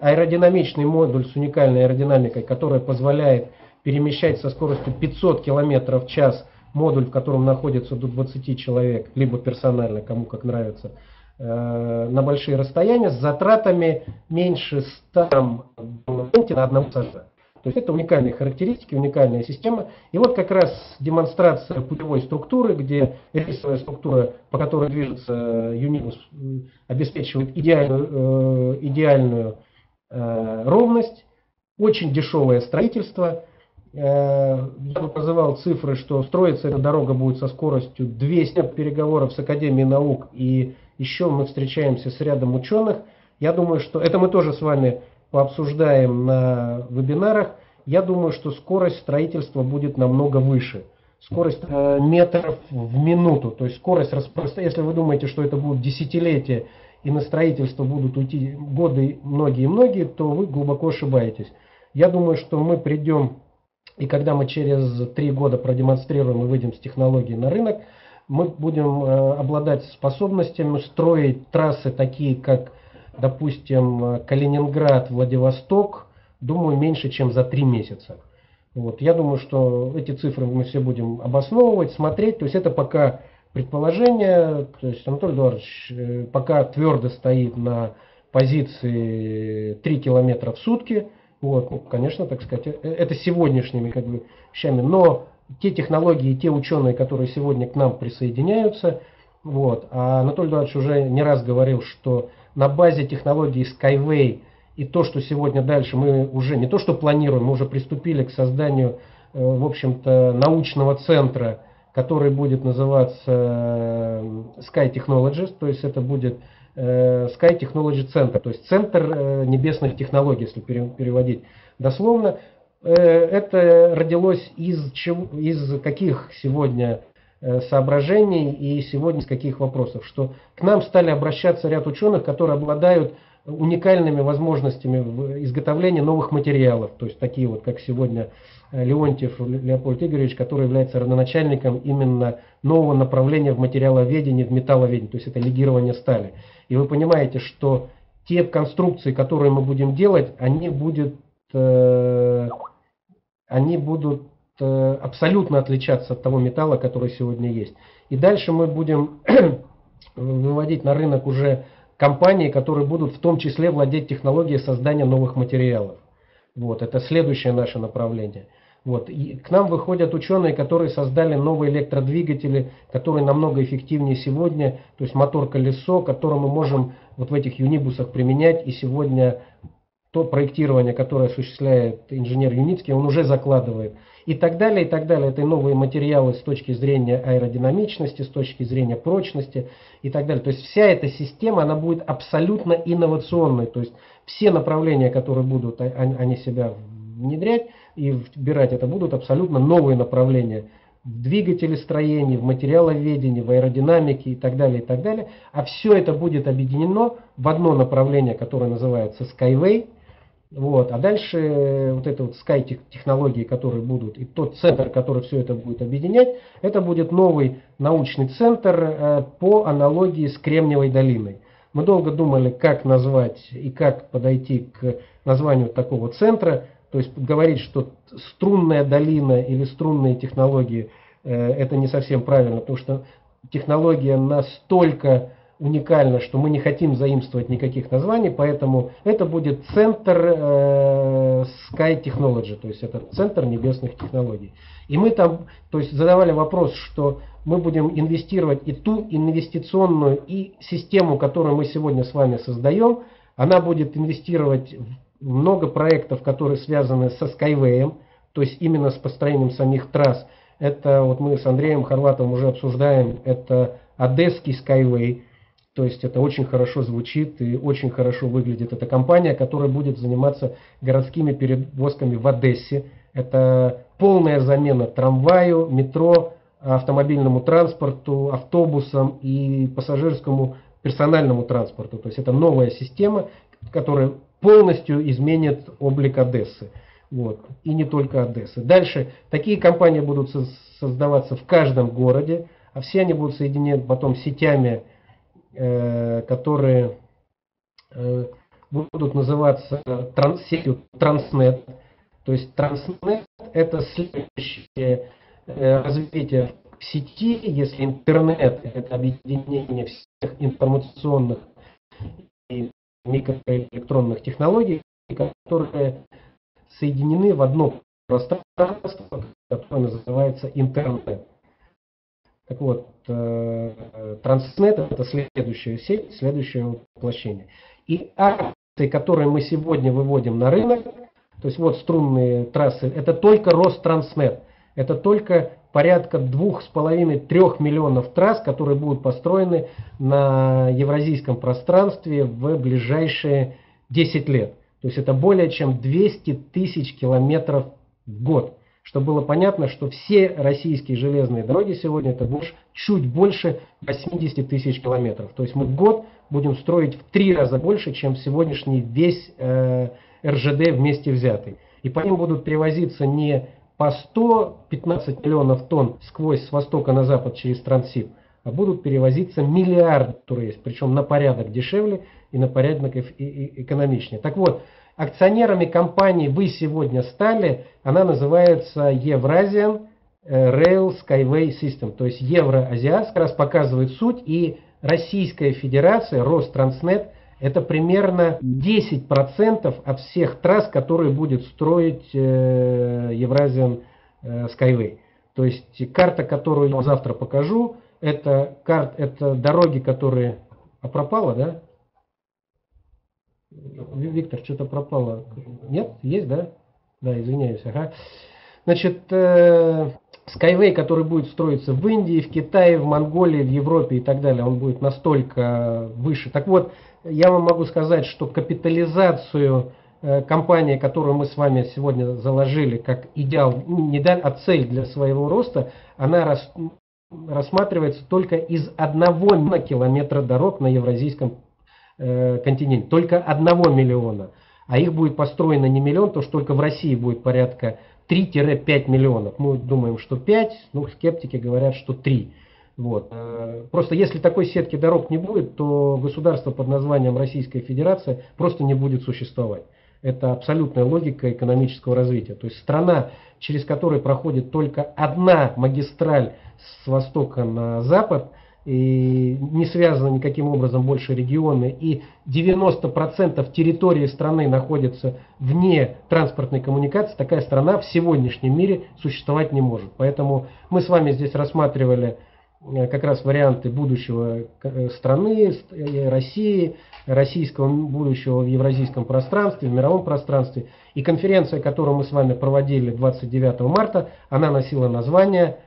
аэродинамичный модуль с уникальной аэродинамикой, которая позволяет перемещать со скоростью 500 км в час модуль, в котором находится до 20 человек, либо персонально, кому как нравится, на большие расстояния с затратами меньше 100 долларов на одного пассажира. То есть это уникальные характеристики, уникальная система. И вот как раз демонстрация путевой структуры, где рельсовая структура, по которой движется юнибус, обеспечивает идеальную ровность, очень дешевое строительство. Я бы называл цифры, что строится эта дорога будет со скоростью 200 переговоров с Академией наук, и еще мы встречаемся с рядом ученых. Я думаю, что это мы тоже с вами пообсуждаем на вебинарах. Я думаю, что скорость строительства будет намного выше. Скорость метров в минуту. То есть скорость распространения. Если вы думаете, что это будут десятилетия и на строительство будут уйти годы многие-многие, то вы глубоко ошибаетесь. Я думаю, что мы придем, и когда мы через 3 года продемонстрируем и выйдем с технологии на рынок, мы будем обладать способностями строить трассы такие, как, допустим, Калининград, Владивосток, думаю, меньше, чем за 3 месяца. Вот. Я думаю, что эти цифры мы все будем обосновывать, смотреть. То есть это пока предположение. То есть Анатолий Эдуардович пока твердо стоит на позиции 3 километра в сутки. Вот. Ну, конечно, так сказать, это сегодняшними как бы вещами. Но те технологии, те ученые, которые сегодня к нам присоединяются, вот. А Анатолий Эдуардович уже не раз говорил, что на базе технологии Skyway и то, что сегодня дальше мы уже не то, что планируем, мы уже приступили к созданию, в общем-то, научного центра, который будет называться Sky Technologies, то есть это будет Sky Technology Center, то есть центр небесных технологий, если переводить дословно. Это родилось из каких сегодня соображений и сегодня с каких вопросов, что к нам стали обращаться ряд ученых, которые обладают уникальными возможностями в изготовлении новых материалов, то есть такие вот, как сегодня Леонтьев Леопольд Игоревич, который является родоначальником именно нового направления в материаловедении, в металловедении, то есть это легирование стали. И вы понимаете, что те конструкции, которые мы будем делать, они будут абсолютно отличаться от того металла, который сегодня есть. И дальше мы будем выводить на рынок уже компании, которые будут в том числе владеть технологией создания новых материалов. Вот, это следующее наше направление. Вот. И к нам выходят ученые, которые создали новые электродвигатели, которые намного эффективнее сегодня, то есть мотор-колесо, которое мы можем вот в этих юнибусах применять. И сегодня то проектирование, которое осуществляет инженер Юницкий, он уже закладывает. И так далее, и так далее. Это и новые материалы с точки зрения аэродинамичности, с точки зрения прочности и так далее. То есть вся эта система, она будет абсолютно инновационной. То есть все направления, которые будут они себя внедрять и вбирать, это будут абсолютно новые направления в двигателестроении, в материаловедении, в аэродинамике и так далее, и так далее. А все это будет объединено в одно направление, которое называется Skyway. Вот. А дальше вот это вот Sky-технологии, которые будут, и тот центр, который все это будет объединять, это будет новый научный центр по аналогии с Кремниевой долиной. Мы долго думали, как назвать и как подойти к названию такого центра. То есть говорить, что струнная долина или струнные технологии, это не совсем правильно, потому что технология настолько уникально, что мы не хотим заимствовать никаких названий, поэтому это будет центр Sky Technology, то есть это центр небесных технологий. И мы там, то есть задавали вопрос, что мы будем инвестировать и ту инвестиционную, и систему, которую мы сегодня с вами создаем, она будет инвестировать в много проектов, которые связаны со Skyway, то есть именно с построением самих трасс. Это вот мы с Андреем Хабуратовым уже обсуждаем, это Одесский Skyway, То есть это очень хорошо звучит и очень хорошо выглядит. Это компания, которая будет заниматься городскими перевозками в Одессе. Это полная замена трамваю, метро, автомобильному транспорту, автобусам и пассажирскому персональному транспорту. То есть это новая система, которая полностью изменит облик Одессы. Вот. И не только Одессы. Дальше такие компании будут создаваться в каждом городе, а все они будут соединены потом сетями, которые будут называться сетью Транснет. То есть Транснет — это следующее развитие сети. Если интернет — это объединение всех информационных и микроэлектронных технологий, которые соединены в одно пространство, которое называется интернет. Так вот, Транснет — это следующая сеть, следующее воплощение. И акции, которые мы сегодня выводим на рынок, то есть вот струнные трассы, это только Ространснет. Это только порядка 2,5-3 миллионов трасс, которые будут построены на евразийском пространстве в ближайшие 10 лет. То есть это более чем 200 тысяч километров в год. Чтобы было понятно, что все российские железные дороги сегодня это чуть больше 80 тысяч километров. То есть мы в год будем строить в 3 раза больше, чем сегодняшний весь РЖД вместе взятый. И по ним будут перевозиться не по 115 миллионов тонн сквозь с востока на запад через Транссиб, а будут перевозиться миллиарды, которые есть, причем на порядок дешевле и на порядок экономичнее. Так вот, акционерами компании вы сегодня стали, она называется Евразиан Rail Skyway System, то есть Евроазиат, как раз показывает суть, и Российская Федерация, Ространснет, это примерно 10% от всех трасс, которые будет строить Евразиан Skyway. То есть карта, которую я завтра покажу, это дороги, которые... А пропала, да? Виктор, что-то пропало. Нет? Есть, да? Да, извиняюсь. Ага. Значит, Skyway, который будет строиться в Индии, в Китае, в Монголии, в Европе и так далее, он будет настолько выше. Так вот, я вам могу сказать, что капитализацию компании, которую мы с вами сегодня заложили как идеал, не идеал, а цель для своего роста, она рассматривается только из 1 километра дорог на евразийском континенте. Только 1 миллиона. А их будет построено не миллион, потому что только в России будет порядка 3-5 миллионов. Мы думаем, что 5, ну, скептики говорят, что 3. Вот. Просто если такой сетки дорог не будет, то государство под названием Российская Федерация просто не будет существовать. Это абсолютная логика экономического развития. То есть страна, через которую проходит только 1 магистраль с востока на запад, и не связаны никаким образом больше регионы, и 90% территории страны находится вне транспортной коммуникации, такая страна в сегодняшнем мире существовать не может. Поэтому мы с вами здесь рассматривали как раз варианты будущего страны, России, российского будущего в евразийском пространстве, в мировом пространстве. И конференция, которую мы с вами проводили 29 марта, она носила название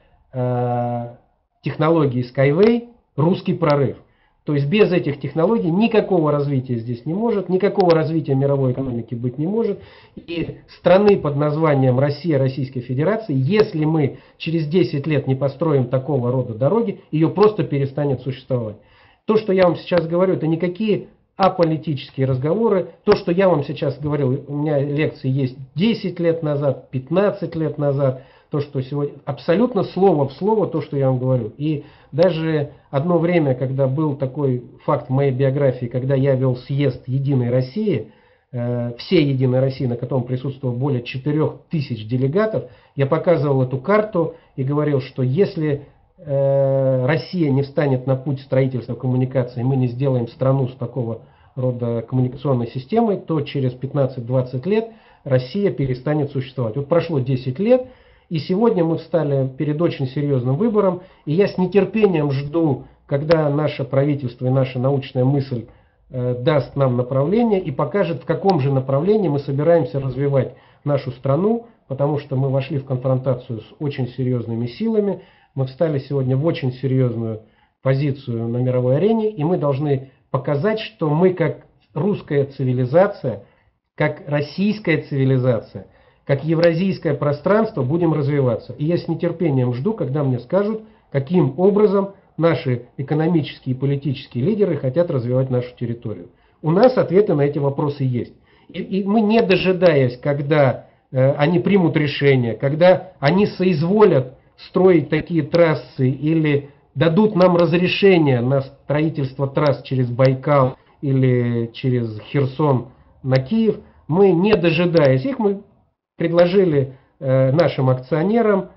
«Технологии Skyway. Русский прорыв». То есть без этих технологий никакого развития здесь не может, никакого развития мировой экономики быть не может. И страны под названием Россия, Российская Федерация, если мы через 10 лет не построим такого рода дороги, ее просто перестанет существовать. То, что я вам сейчас говорю, это никакие аполитические разговоры. То, что я вам сейчас говорил, у меня лекции есть 10 лет назад, 15 лет назад. То, что сегодня абсолютно слово в слово то, что я вам говорю. И даже одно время, когда был такой факт в моей биографии, когда я вел съезд Единой России, все Единой России, на котором присутствовало более 4000 делегатов, я показывал эту карту и говорил, что если Россия не встанет на путь строительства коммуникации, мы не сделаем страну с такого рода коммуникационной системой, то через 15-20 лет Россия перестанет существовать. Вот прошло 10 лет, и сегодня мы встали перед очень серьезным выбором, и я с нетерпением жду, когда наше правительство и наша научная мысль даст нам направление и покажет, в каком же направлении мы собираемся развивать нашу страну, потому что мы вошли в конфронтацию с очень серьезными силами, мы встали сегодня в очень серьезную позицию на мировой арене, и мы должны показать, что мы как русская цивилизация, как российская цивилизация, как евразийское пространство будем развиваться. И я с нетерпением жду, когда мне скажут, каким образом наши экономические и политические лидеры хотят развивать нашу территорию. У нас ответы на эти вопросы есть. И мы, не дожидаясь, когда они примут решение, когда они соизволят строить такие трассы или дадут нам разрешение на строительство трасс через Байкал или через Херсон на Киев, мы, не дожидаясь их, мы предложили нашим акционерам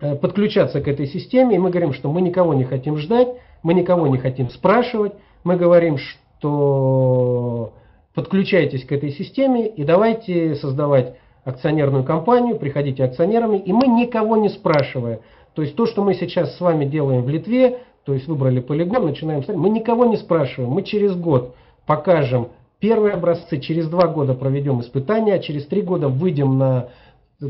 подключаться к этой системе, и мы говорим, что мы никого не хотим ждать, мы никого не хотим спрашивать, мы говорим, что подключайтесь к этой системе и давайте создавать акционерную компанию, приходите акционерами, и мы никого не спрашивая. То есть то, что мы сейчас с вами делаем в Литве, то есть выбрали полигон, начинаем строить, мы никого не спрашиваем, мы через год покажем первые образцы, через 2 года проведем испытания, а через 3 года выйдем на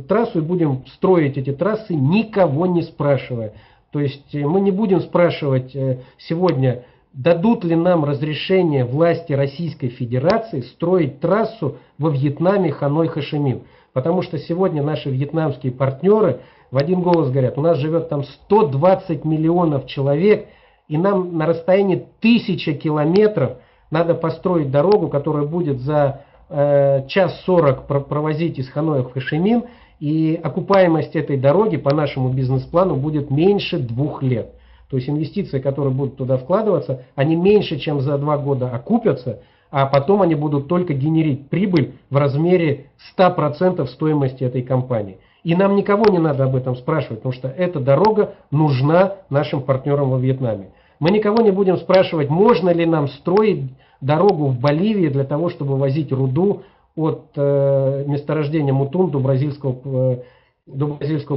трассу и будем строить эти трассы, никого не спрашивая. То есть мы не будем спрашивать сегодня, дадут ли нам разрешение власти Российской Федерации строить трассу во Вьетнаме Ханой-Хошимин. Потому что сегодня наши вьетнамские партнеры в один голос говорят, у нас живет там 120 миллионов человек, и нам на расстоянии 1000 километров надо построить дорогу, которая будет за 1:40 провозить из Ханоя в Хошимин, и окупаемость этой дороги по нашему бизнес-плану будет меньше 2 лет. То есть инвестиции, которые будут туда вкладываться, они меньше, чем за 2 года окупятся, а потом они будут только генерить прибыль в размере 100% стоимости этой компании. И нам никого не надо об этом спрашивать, потому что эта дорога нужна нашим партнерам во Вьетнаме. Мы никого не будем спрашивать, можно ли нам строить дорогу в Боливии для того, чтобы возить руду от месторождения Мутун до бразильского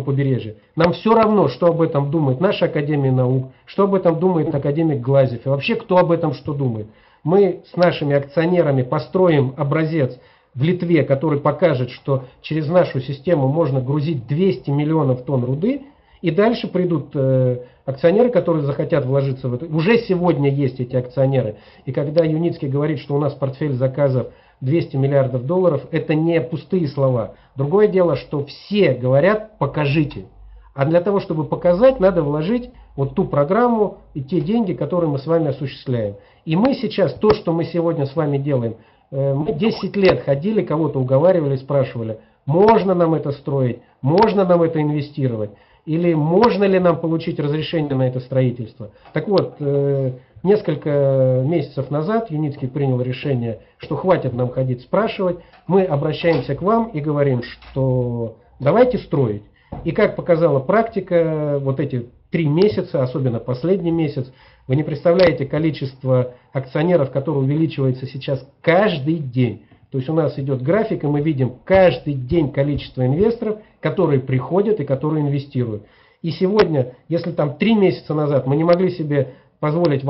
побережья. Нам все равно, что об этом думает наша Академия наук, что об этом думает академик Глазев и вообще кто об этом что думает. Мы с нашими акционерами построим образец в Литве, который покажет, что через нашу систему можно грузить 200 миллионов тонн руды. И дальше придут акционеры, которые захотят вложиться в это. Уже сегодня есть эти акционеры. И когда Юницкий говорит, что у нас портфель заказов 200 миллиардов долларов, это не пустые слова. Другое дело, что все говорят, покажите. А для того, чтобы показать, надо вложить вот ту программу и те деньги, которые мы с вами осуществляем. И мы сейчас, то, что мы сегодня с вами делаем, мы 10 лет ходили, кого-то уговаривали, спрашивали, можно нам это строить, можно нам это инвестировать. Или можно ли нам получить разрешение на это строительство? Так вот, несколько месяцев назад Юницкий принял решение, что хватит нам ходить спрашивать. Мы обращаемся к вам и говорим, что давайте строить. И как показала практика, вот эти 3 месяца, особенно последний месяц, вы не представляете количество акционеров, которое увеличивается сейчас каждый день. То есть у нас идет график, и мы видим каждый день количество инвесторов, которые приходят и которые инвестируют. И сегодня, если там 3 месяца назад мы не могли себе позволить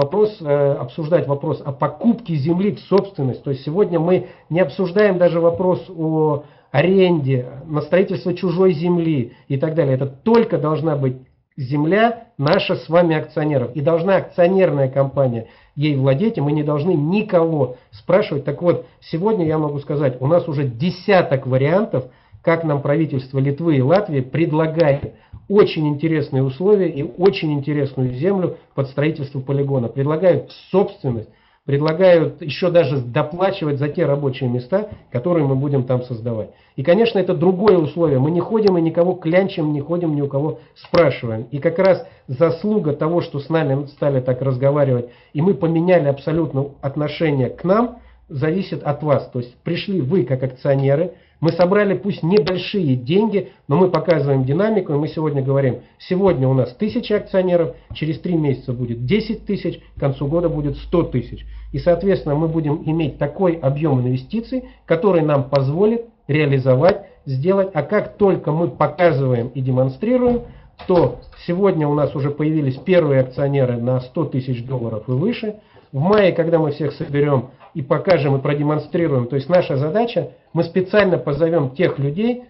обсуждать вопрос о покупке земли в собственность, то есть сегодня мы не обсуждаем даже вопрос о аренде, на строительство чужой земли и так далее. Это только должна быть земля наша с вами акционеров. И должна акционерная компания ей владеть, и мы не должны никого спрашивать. Так вот, сегодня я могу сказать, у нас уже десяток вариантов, как нам правительство Литвы и Латвии предлагает очень интересные условия и очень интересную землю под строительство полигона. Предлагают в собственность, предлагают еще даже доплачивать за те рабочие места, которые мы будем там создавать. И, конечно, это другое условие. Мы не ходим и никого клянчим, не ходим, ни у кого спрашиваем. И как раз заслуга того, что с нами стали так разговаривать, и мы поменяли абсолютно отношение к нам, зависит от вас. То есть пришли вы как акционеры, мы собрали пусть небольшие деньги, но мы показываем динамику, и мы сегодня говорим, сегодня у нас 1000 акционеров, через 3 месяца будет 10 тысяч, к концу года будет 100 тысяч. И, соответственно, мы будем иметь такой объем инвестиций, который нам позволит реализовать, сделать. А как только мы показываем и демонстрируем, то сегодня у нас уже появились первые акционеры на 100 тысяч долларов и выше. В мае, когда мы всех соберем и покажем, и продемонстрируем, то есть наша задача, мы специально позовем тех людей,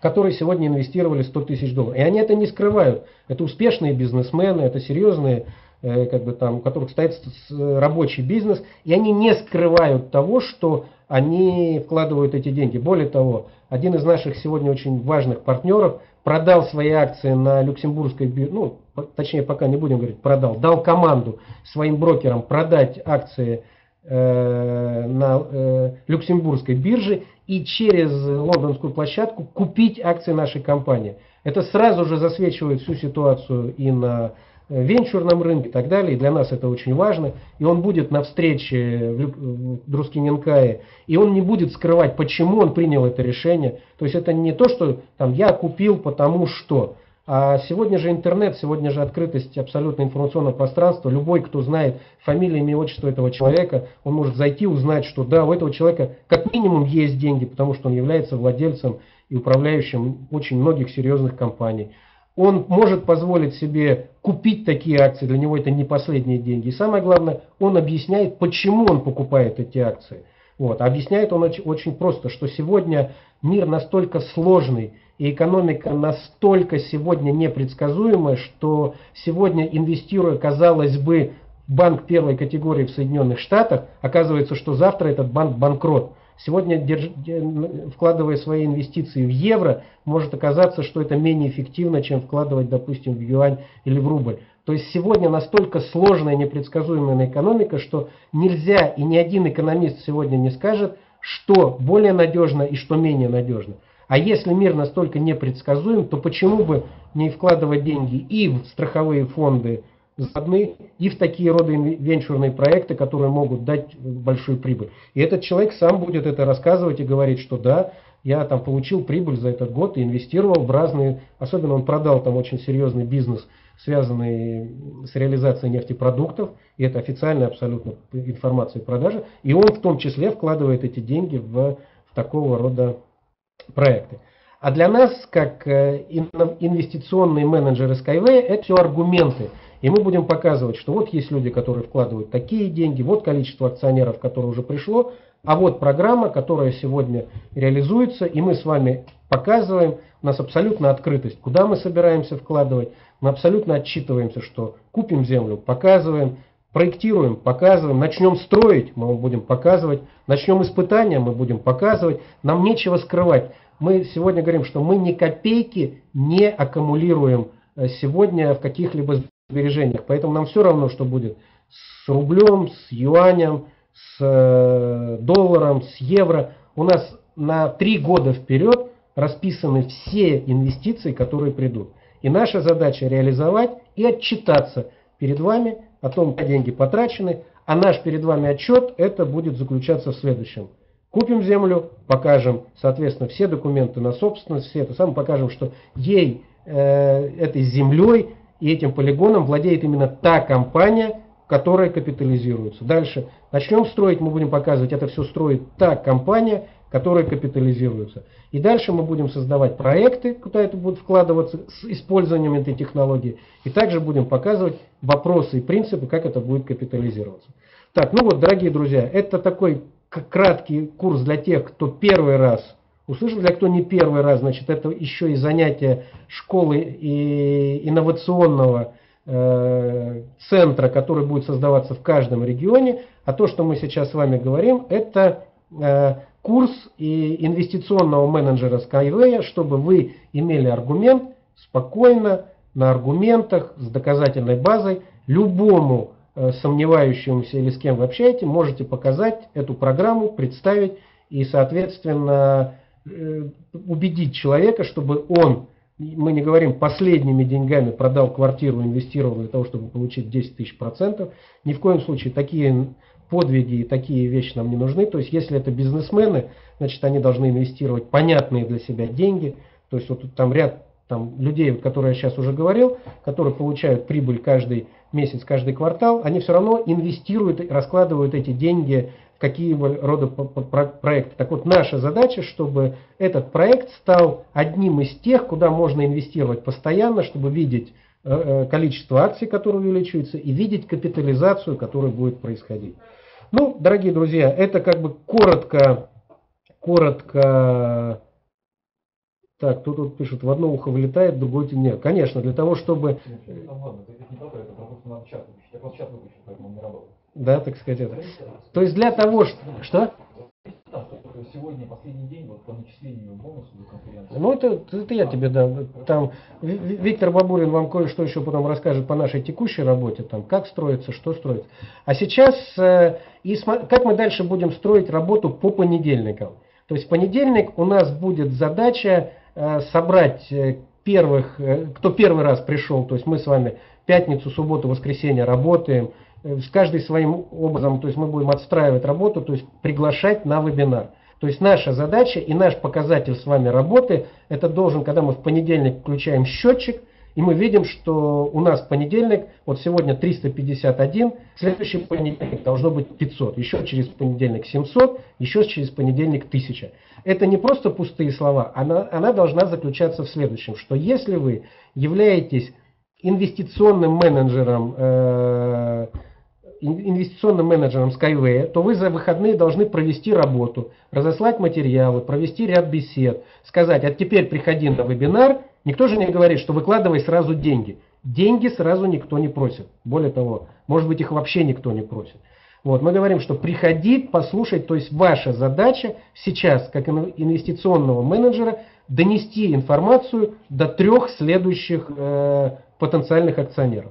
которые сегодня инвестировали 100 тысяч долларов. И они это не скрывают. Это успешные бизнесмены, это серьезные как бы там, у которых стоит рабочий бизнес, и они не скрывают того, что они вкладывают эти деньги. Более того, один из наших сегодня очень важных партнеров продал свои акции на люксембургской бирже, ну, точнее, пока не будем говорить, продал, дал команду своим брокерам продать акции на люксембургской бирже и через лондонскую площадку купить акции нашей компании. Это сразу же засвечивает всю ситуацию и на венчурном рынке и так далее. И для нас это очень важно. И он будет на встрече в Друскининкае. И он не будет скрывать, почему он принял это решение. То есть это не то, что там я купил, потому что. А сегодня же интернет, сегодня же открытость абсолютно информационного пространства. Любой, кто знает фамилию, имя, отчество этого человека, он может зайти, узнать, что да, у этого человека как минимум есть деньги, потому что он является владельцем и управляющим очень многих серьезных компаний. Он может позволить себе купить такие акции, для него это не последние деньги. И самое главное, он объясняет, почему он покупает эти акции. Вот. Объясняет он очень просто, что сегодня мир настолько сложный, и экономика настолько сегодня непредсказуемая, что сегодня, инвестируя, казалось бы, банк первой категории в Соединенных Штатах, оказывается, что завтра этот банк банкрот. Сегодня, вкладывая свои инвестиции в евро, может оказаться, что это менее эффективно, чем вкладывать, допустим, в юань или в рубль. То есть сегодня настолько сложная и непредсказуемая экономика, что нельзя, и ни один экономист сегодня не скажет, что более надежно и что менее надежно. А если мир настолько непредсказуем, то почему бы не вкладывать деньги и в страховые фонды западные, и в такие роды венчурные проекты, которые могут дать большую прибыль. И этот человек сам будет это рассказывать и говорить, что да, я там получил прибыль за этот год и инвестировал в разные, особенно он продал там очень серьезный бизнес, связанный с реализацией нефтепродуктов, и это официальная абсолютно информация и продажа, и он в том числе вкладывает эти деньги в такого рода проекты. А для нас, как инвестиционные менеджеры Skyway, это все аргументы. И мы будем показывать, что вот есть люди, которые вкладывают такие деньги, вот количество акционеров, которое уже пришло, а вот программа, которая сегодня реализуется, и мы с вами показываем, у нас абсолютно открытость, куда мы собираемся вкладывать, мы абсолютно отчитываемся, что купим землю, показываем, проектируем, показываем, начнем строить, мы будем показывать, начнем испытания, мы будем показывать, нам нечего скрывать. Мы сегодня говорим, что мы ни копейки не аккумулируем сегодня в каких-либо сбережениях. Поэтому нам все равно, что будет с рублем, с юанем, с долларом, с евро. У нас на 3 года вперед расписаны все инвестиции, которые придут. И наша задача реализовать и отчитаться перед вами о том, как деньги потрачены. А наш перед вами отчет, это будет заключаться в следующем. Купим землю, покажем, соответственно, все документы на собственность, все это самое, покажем, что ей, этой землей и этим полигоном владеет именно та компания, которая капитализируется. Дальше начнем строить, мы будем показывать, это все строит та компания, которая капитализируется. И дальше мы будем создавать проекты, куда это будет вкладываться с использованием этой технологии. И также будем показывать вопросы и принципы, как это будет капитализироваться. Так, ну вот, дорогие друзья, это такой краткий курс для тех, кто первый раз услышал, для кто не первый раз, значит, это еще и занятие школы и инновационного центра, который будет создаваться в каждом регионе. А то, что мы сейчас с вами говорим, это курс и инвестиционного менеджера Skyway, чтобы вы имели аргумент спокойно, на аргументах, с доказательной базой, любому сомневающимся или с кем вы общаетесь, можете показать эту программу, представить и, соответственно, убедить человека, чтобы он, мы не говорим последними деньгами, продал квартиру, инвестировал для того, чтобы получить 10 000%. Ни в коем случае такие подвиги и такие вещи нам не нужны. То есть, если это бизнесмены, значит, они должны инвестировать понятные для себя деньги. То есть, вот тут там ряд людей, которые я сейчас уже говорил, которые получают прибыль каждый месяц, каждый квартал, они все равно инвестируют и раскладывают эти деньги в какие-либо рода проекты. Так вот, наша задача, чтобы этот проект стал одним из тех, куда можно инвестировать постоянно, чтобы видеть количество акций, которые увеличиваются, и видеть капитализацию, которая будет происходить. Ну, дорогие друзья, это как бы коротко Так, тут пишут, в одно ухо вылетает, в другое тенет. Конечно, для того, чтобы... Да, так сказать, это. То есть для того, что... Сегодня последний день вот, по начислению бонуса до конференции. Ну, это я тебе дам. Там Виктор Бабурин вам кое-что еще потом расскажет по нашей текущей работе, там, как строится, что строится. А сейчас, как мы дальше будем строить работу по понедельникам. То есть в понедельник у нас будет задача собрать первых, кто первый раз пришел. То есть мы с вами пятницу, субботу, воскресенье работаем. С каждым своим образом, то есть мы будем отстраивать работу, то есть приглашать на вебинар. То есть наша задача и наш показатель с вами работы, это должен, когда мы в понедельник включаем счетчик, и мы видим, что у нас в понедельник, вот сегодня 351, следующий понедельник должно быть 500, еще через понедельник 700, еще через понедельник 1000. Это не просто пустые слова, она должна заключаться в следующем, что если вы являетесь инвестиционным менеджером Skyway, то вы за выходные должны провести работу, разослать материалы, провести ряд бесед, сказать, а теперь приходи на вебинар. Никто же не говорит, что выкладывай сразу деньги. Деньги сразу никто не просит. Более того, может быть, их вообще никто не просит. Вот, мы говорим, что приходи, послушай, то есть ваша задача сейчас, как инвестиционного менеджера, донести информацию до 3 следующих потенциальных акционеров.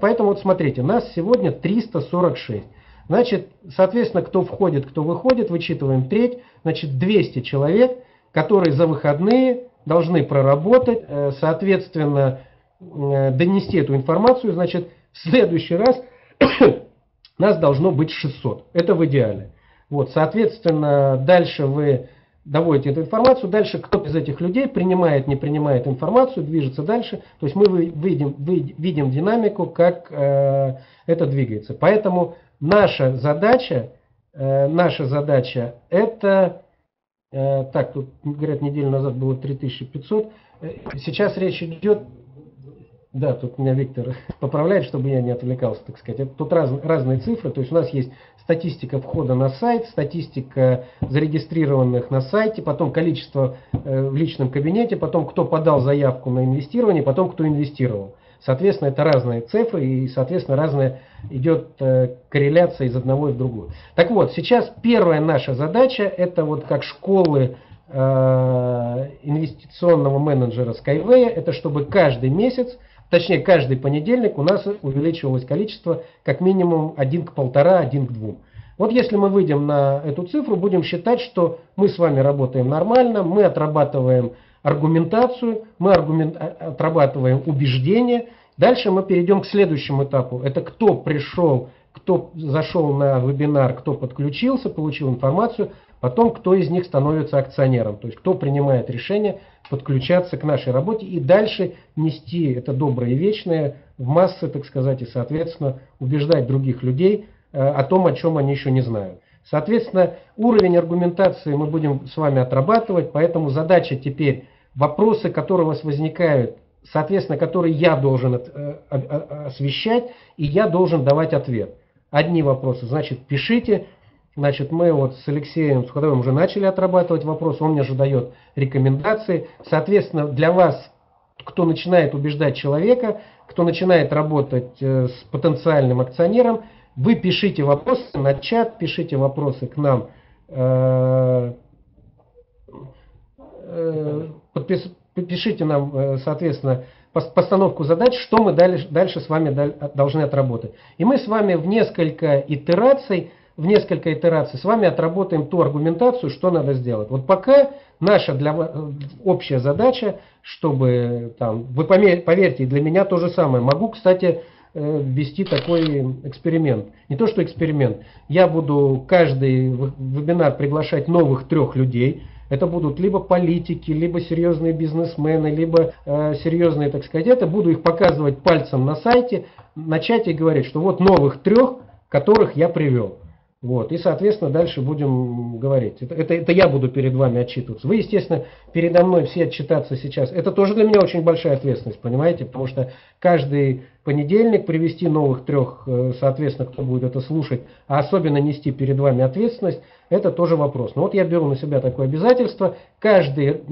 Поэтому вот смотрите, нас сегодня 346. Значит, соответственно, кто входит, кто выходит, вычитываем треть. Значит, 200 человек, которые за выходные должны проработать, соответственно, донести эту информацию. Значит, в следующий раз нас должно быть 600. Это в идеале. Вот, соответственно, дальше вы доводите эту информацию. Дальше кто из этих людей принимает, не принимает информацию, движется дальше. То есть мы видим динамику, как это двигается. Поэтому наша задача это... так, тут, говорят, неделю назад было 3500. Сейчас речь идет... Да, тут меня Виктор поправляет, чтобы я не отвлекался, так сказать. Это тут разные цифры. То есть у нас есть статистика входа на сайт, статистика зарегистрированных на сайте, потом количество в личном кабинете, потом кто подал заявку на инвестирование, потом кто инвестировал. Соответственно, это разные цифры и, соответственно, разная идет корреляция из одного и в другую. Так вот, сейчас первая наша задача, это вот как школы инвестиционного менеджера Skyway, это чтобы каждый месяц, точнее, каждый понедельник у нас увеличивалось количество как минимум 1 к 1,5, 1 к 2. Вот если мы выйдем на эту цифру, будем считать, что мы с вами работаем нормально, мы отрабатываем аргументацию, мы отрабатываем убеждения. Дальше мы перейдем к следующему этапу. Это кто пришел, кто зашел на вебинар, кто подключился, получил информацию, потом кто из них становится акционером, то есть кто принимает решение подключаться к нашей работе и дальше нести это доброе и вечное в массы, так сказать, и, соответственно, убеждать других людей о том, о чем они еще не знают. Соответственно, уровень аргументации мы будем с вами отрабатывать, поэтому задача теперь, вопросы, которые у вас возникают, соответственно, которые я должен освещать, и я должен давать ответ. Одни вопросы, значит, пишите. Значит, мы вот с Алексеем Суходовым уже начали отрабатывать вопрос, он мне же дает рекомендации. Соответственно, для вас, кто начинает убеждать человека, кто начинает работать с потенциальным акционером, вы пишите вопросы на чат, пишите вопросы к нам, пишите нам, соответственно, постановку задач, что мы дальше с вами должны отработать. И мы с вами в несколько итераций с вами отработаем ту аргументацию, что надо сделать. Вот пока наша общая задача, чтобы там, вы поверьте, для меня то же самое. Могу, кстати, ввести такой эксперимент. Не то, что эксперимент. Я буду каждый вебинар приглашать новых 3 людей. Это будут либо политики, либо серьезные бизнесмены, либо серьезные, так сказать, это. Буду их показывать пальцем на сайте, начать и говорить, что вот новых 3, которых я привел. Вот. И, соответственно, дальше будем говорить. Это я буду перед вами отчитываться. Вы, естественно, передо мной все отчитаться сейчас. Это тоже для меня очень большая ответственность, понимаете? Потому что каждый понедельник привести новых трех, соответственно, кто будет это слушать, а особенно нести перед вами ответственность, это тоже вопрос. Но вот я беру на себя такое обязательство. Каждый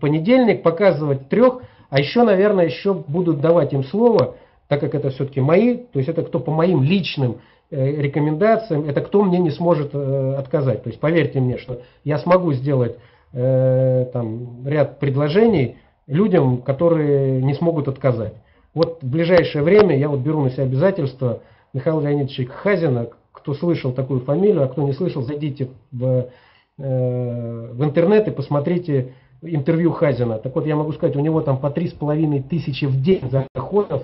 понедельник показывать трех, а еще, наверное, еще будут давать им слово, так как это все-таки мои, то есть это кто по моим личным рекомендациям, это кто мне не сможет отказать. То есть поверьте мне, что я смогу сделать там ряд предложений людям, которые не смогут отказать. Вот в ближайшее время я вот беру на себя обязательство Михаила Леонидовича Хазина. Кто слышал такую фамилию, а кто не слышал, зайдите в интернет и посмотрите интервью Хазина. Так вот, я могу сказать, у него там по 3500 в день заходов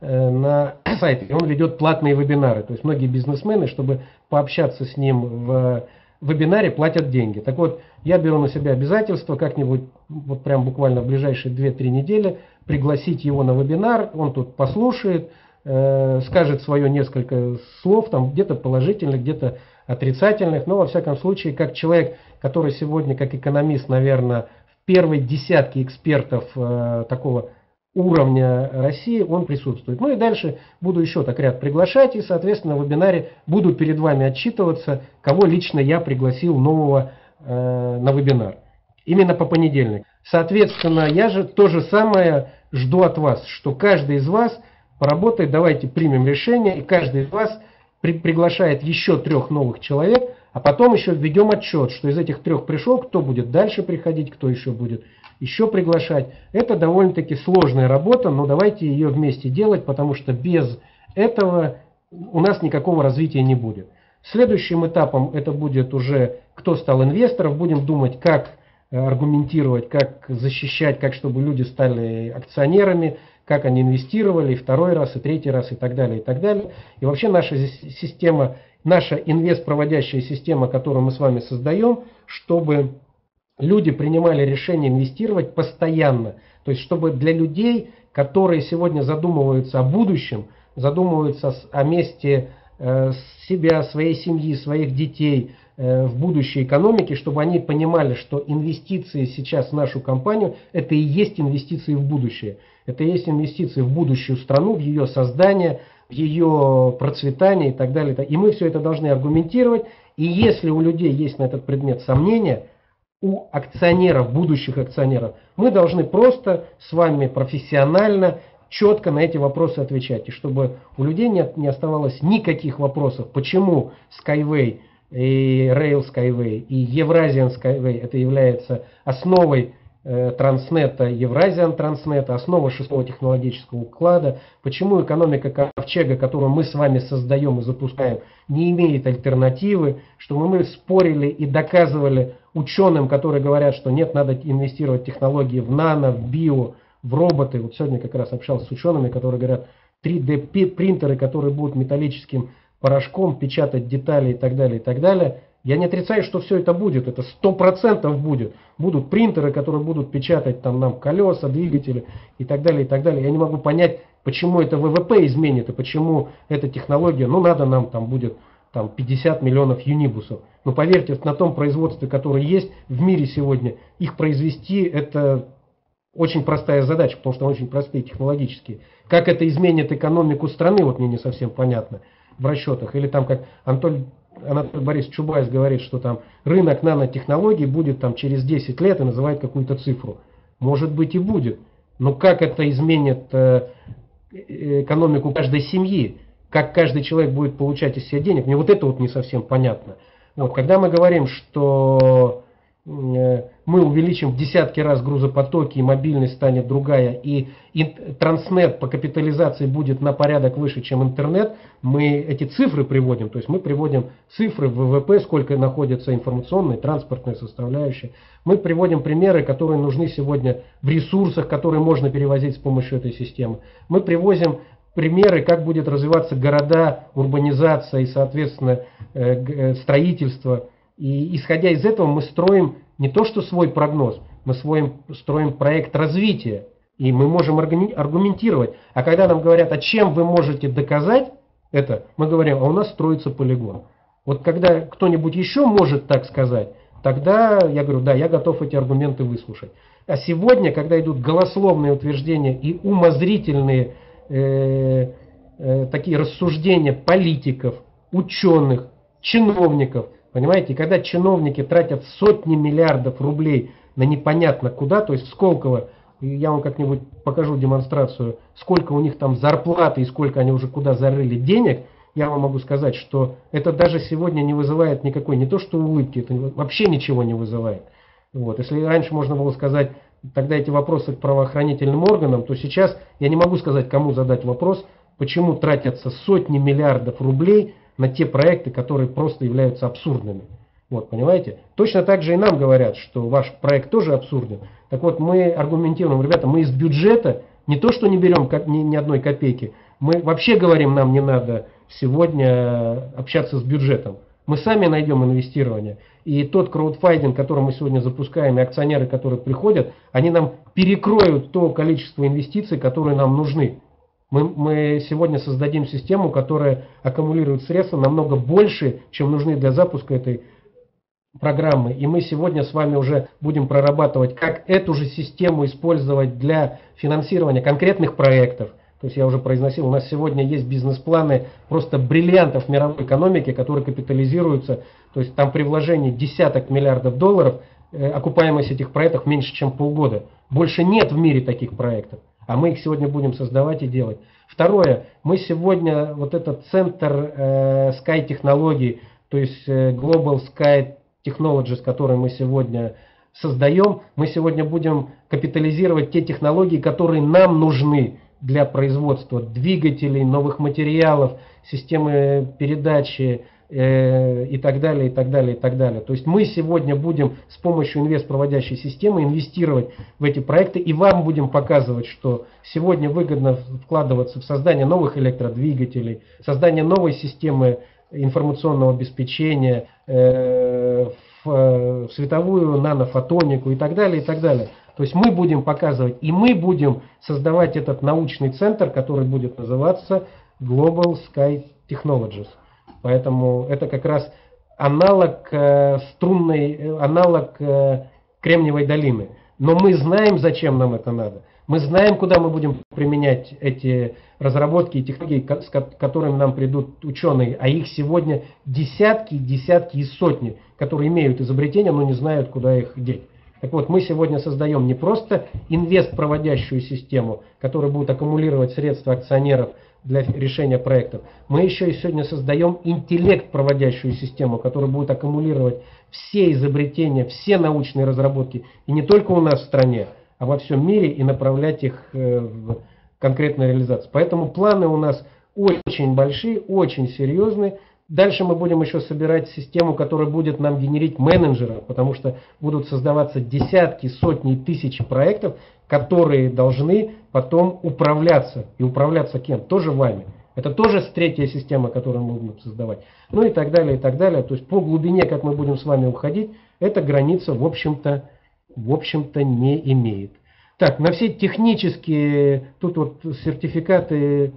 на сайте, и он ведет платные вебинары. То есть многие бизнесмены, чтобы пообщаться с ним в вебинаре, платят деньги. Так вот, я беру на себя обязательство как-нибудь, вот прям буквально в ближайшие 2-3 недели, пригласить его на вебинар, он тут послушает, скажет свое несколько слов, там где-то положительных, где-то отрицательных, но во всяком случае, как человек, который сегодня, как экономист, наверное, в первой десятке экспертов такого уровня России, он присутствует. Ну и дальше буду еще так ряд приглашать, и, соответственно, в вебинаре буду перед вами отчитываться, кого лично я пригласил нового на вебинар. Именно по понедельник. Соответственно, я же то же самое жду от вас, что каждый из вас поработает, давайте примем решение, и каждый из вас приглашает еще трех новых человек, а потом еще введем отчет, что из этих трех пришел, кто будет дальше приходить, кто еще будет еще приглашать. Это довольно-таки сложная работа, но давайте ее вместе делать, потому что без этого у нас никакого развития не будет. Следующим этапом это будет уже кто стал инвестором, будем думать, как аргументировать, как защищать, как чтобы люди стали акционерами, как они инвестировали и второй раз, и третий раз, и так далее, и так далее. И вообще наша система, наша инвест-проводящая система, которую мы с вами создаем, чтобы люди принимали решение инвестировать постоянно. То есть, чтобы для людей, которые сегодня задумываются о будущем, задумываются о месте себя, своей семьи, своих детей в будущей экономике, чтобы они понимали, что инвестиции сейчас в нашу компанию – это и есть инвестиции в будущее. Это и есть инвестиции в будущую страну, в ее создание, в ее процветание и так далее. И мы все это должны аргументировать. И если у людей есть на этот предмет сомнения, у акционеров, будущих акционеров, мы должны просто с вами профессионально, четко на эти вопросы отвечать. И чтобы у людей не оставалось никаких вопросов, почему Skyway и Rail Skyway и Евразиан Skyway, это является основой Транснета, Евразиан Транснета, основа 6-го технологического уклада, почему экономика ковчега, которую мы с вами создаем и запускаем, не имеет альтернативы, чтобы мы спорили и доказывали ученым, которые говорят, что нет, надо инвестировать в технологии в нано, в био, в роботы. Вот сегодня как раз общался с учеными, которые говорят, 3D принтеры, которые будут металлическим порошком печатать детали и так далее, и так далее. Я не отрицаю, что все это будет, это 100% будет. Будут принтеры, которые будут печатать там нам колеса, двигатели и так далее, и так далее. Я не могу понять, почему это ВВП изменит и почему эта технология, ну надо нам там будет там 50 миллионов юнибусов. Но поверьте, на том производстве, которое есть в мире сегодня, их произвести это очень простая задача, потому что очень простые технологические. Как это изменит экономику страны, вот мне не совсем понятно в расчетах. Или там как Анатолий Борисович Чубайс говорит, что там рынок нанотехнологий будет там через 10 лет и называет какую-то цифру. Может быть и будет. Но как это изменит экономику каждой семьи? Как каждый человек будет получать из себя денег? Мне вот это вот не совсем понятно. Вот, когда мы говорим, что мы увеличим в десятки раз грузопотоки, и мобильность станет другая, и Транснет по капитализации будет на порядок выше, чем интернет, мы эти цифры приводим, то есть мы приводим цифры в ВВП, сколько находится информационной, транспортной составляющей. Мы приводим примеры, которые нужны сегодня в ресурсах, которые можно перевозить с помощью этой системы. Мы привозим примеры, как будет развиваться города, урбанизация и, соответственно, строительство. И исходя из этого мы строим не то что свой прогноз, мы строим проект развития. И мы можем аргументировать. А когда нам говорят, а чем вы можете доказать это, мы говорим, а у нас строится полигон. Вот когда кто-нибудь еще может так сказать, тогда я говорю, да, я готов эти аргументы выслушать. А сегодня, когда идут голословные утверждения и умозрительные такие рассуждения политиков, ученых, чиновников, понимаете, когда чиновники тратят сотни миллиардов рублей на непонятно куда, то есть в Сколково, я вам как-нибудь покажу демонстрацию, сколько у них там зарплаты и сколько они уже куда зарыли денег, я вам могу сказать, что это даже сегодня не вызывает никакой, не то что улыбки, это вообще ничего не вызывает. Вот. Если раньше можно было сказать, тогда эти вопросы к правоохранительным органам, то сейчас я не могу сказать, кому задать вопрос, почему тратятся сотни миллиардов рублей на те проекты, которые просто являются абсурдными. Вот, понимаете? Точно так же и нам говорят, что ваш проект тоже абсурден. Так вот, мы аргументируем, ребята, мы из бюджета не то что не берем ни одной копейки, мы вообще говорим, нам не надо сегодня общаться с бюджетом. Мы сами найдем инвестирование. И тот краудфандинг, который мы сегодня запускаем, и акционеры, которые приходят, они нам перекроют то количество инвестиций, которые нам нужны. Мы сегодня создадим систему, которая аккумулирует средства намного больше, чем нужны для запуска этой программы. И мы сегодня с вами уже будем прорабатывать, как эту же систему использовать для финансирования конкретных проектов. То есть я уже произносил, у нас сегодня есть бизнес-планы просто бриллиантов мировой экономики, которые капитализируются. То есть там при вложении десяток миллиардов долларов окупаемость этих проектов меньше, чем полгода. Больше нет в мире таких проектов. А мы их сегодня будем создавать и делать. Второе, мы сегодня вот этот центр Sky Technologies, то есть Global Sky Technologies, который мы сегодня создаем, мы сегодня будем капитализировать те технологии, которые нам нужны для производства двигателей, новых материалов, системы передачи и так далее, и так далее, и так далее. То есть мы сегодня будем с помощью инвестпроводящей системы инвестировать в эти проекты и вам будем показывать, что сегодня выгодно вкладываться в создание новых электродвигателей, создание новой системы информационного обеспечения, в световую нанофотонику и так далее, и так далее. То есть мы будем показывать и мы будем создавать этот научный центр, который будет называться Global Sky Technologies. Поэтому это как раз аналог Кремниевой долины. Но мы знаем, зачем нам это надо. Мы знаем, куда мы будем применять эти разработки и технологии, с которыми нам придут ученые. А их сегодня десятки, десятки и сотни, которые имеют изобретения, но не знают, куда их деть. Так вот, мы сегодня создаем не просто инвест-проводящую систему, которая будет аккумулировать средства акционеров для решения проектов. Мы еще и сегодня создаем интеллект-проводящую систему, которая будет аккумулировать все изобретения, все научные разработки. И не только у нас в стране, а во всем мире и направлять их в конкретную реализацию. Поэтому планы у нас очень большие, очень серьезные. Дальше мы будем еще собирать систему, которая будет нам генерить менеджера, потому что будут создаваться десятки, сотни, тысячи проектов, которые должны потом управляться. И управляться кем? Тоже вами. Это тоже третья система, которую мы будем создавать. Ну и так далее, и так далее. То есть по глубине, как мы будем с вами уходить, эта граница, в общем-то, не имеет. Так, на все технические, тут вот сертификаты...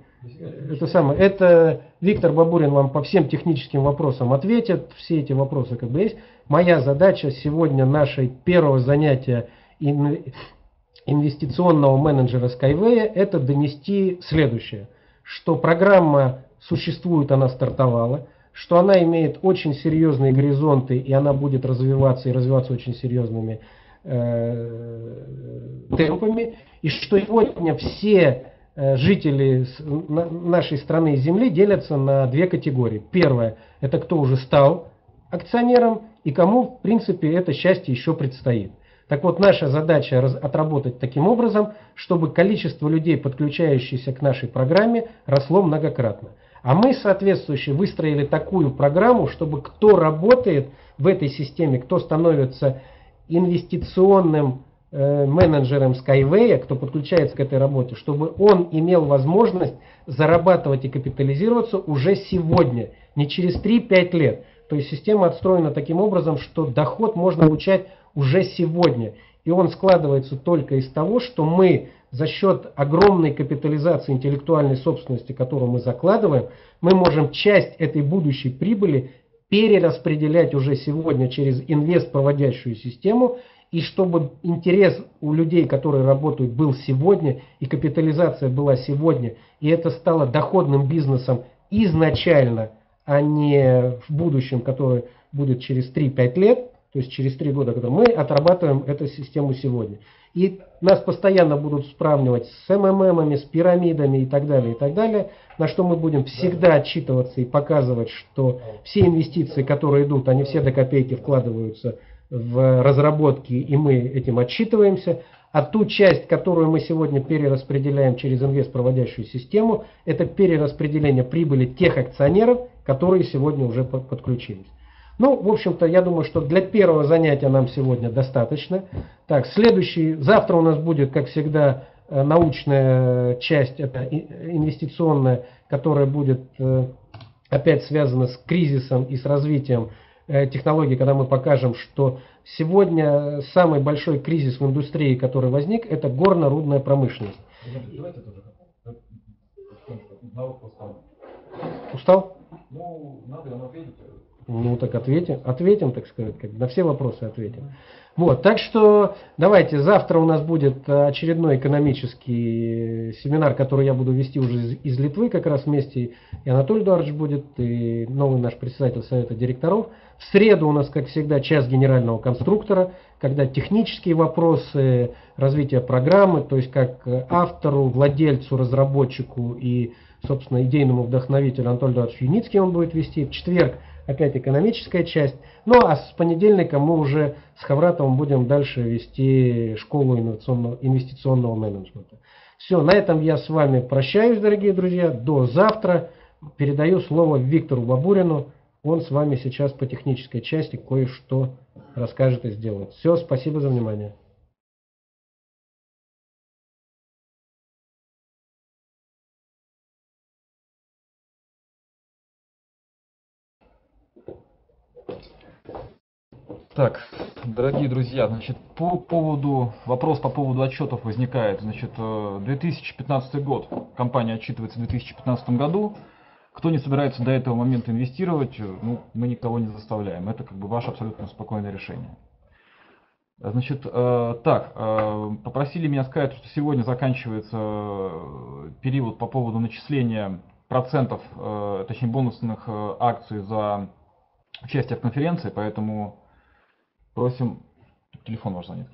Это Виктор Бабурин вам по всем техническим вопросам ответит. Все эти вопросы как бы есть. Моя задача сегодня нашей первого занятия инвестиционного менеджера Skyway это донести следующее. Что программа существует, она стартовала. Что она имеет очень серьезные горизонты и она будет развиваться и развиваться очень серьезными темпами. И что сегодня все... жители нашей страны и земли делятся на две категории. Первое, это кто уже стал акционером и кому, в принципе, это счастье еще предстоит. Так вот, наша задача отработать таким образом, чтобы количество людей, подключающихся к нашей программе, росло многократно. А мы, соответствующе, выстроили такую программу, чтобы кто работает в этой системе, кто становится инвестиционным менеджером Skyway, кто подключается к этой работе, чтобы он имел возможность зарабатывать и капитализироваться уже сегодня, не через 3-5 лет. То есть система отстроена таким образом, что доход можно получать уже сегодня. И он складывается только из того, что мы за счет огромной капитализации интеллектуальной собственности, которую мы закладываем, мы можем часть этой будущей прибыли перераспределять уже сегодня через инвестпроводящую систему, и чтобы интерес у людей, которые работают, был сегодня, и капитализация была сегодня, и это стало доходным бизнесом изначально, а не в будущем, которое будет через 3-5 лет, то есть через 3 года, когда мы отрабатываем эту систему сегодня. И нас постоянно будут сравнивать с МММами, с пирамидами и так далее, на что мы будем всегда отчитываться и показывать, что все инвестиции, которые идут, они все до копейки вкладываются в разработки, и мы этим отчитываемся. А ту часть, которую мы сегодня перераспределяем через инвестпроводящую систему, это перераспределение прибыли тех акционеров, которые сегодня уже подключились. Ну, в общем-то, я думаю, что для первого занятия нам сегодня достаточно. Так, следующий, завтра у нас будет, как всегда, научная часть, это инвестиционная, которая будет опять связана с кризисом и с развитием технологий, когда мы покажем, что сегодня самый большой кризис в индустрии, который возник, это горно-рудная промышленность. Устал? Ну, надо нам ответить. Ну, так ответим, так сказать, на все вопросы ответим. Вот, так что давайте, завтра у нас будет очередной экономический семинар, который я буду вести уже из Литвы, как раз вместе и Анатолий Дуарч будет, и новый наш председатель совета директоров. В среду у нас, как всегда, час генерального конструктора, когда технические вопросы развития программы, то есть как автору, владельцу, разработчику и, собственно, идейному вдохновителю Анатолию Эдуардовичу Юницкому он будет вести. В четверг опять экономическая часть. Ну а с понедельника мы уже с Хабуратовым будем дальше вести школу инвестиционного менеджмента. Все, на этом я с вами прощаюсь, дорогие друзья. До завтра. Передаю слово Виктору Бабурину. Он с вами сейчас по технической части кое-что расскажет и сделает. Все, спасибо за внимание. Так, дорогие друзья, значит, вопрос по поводу отчетов возникает. Значит, 2015 год, компания отчитывается в 2015 году. Кто не собирается до этого момента инвестировать, ну, мы никого не заставляем. Это как бы ваше абсолютно спокойное решение. Значит, попросили меня сказать, что сегодня заканчивается период по поводу начисления процентов, точнее бонусных акций за участие в конференции, поэтому просим, телефон ваш занят,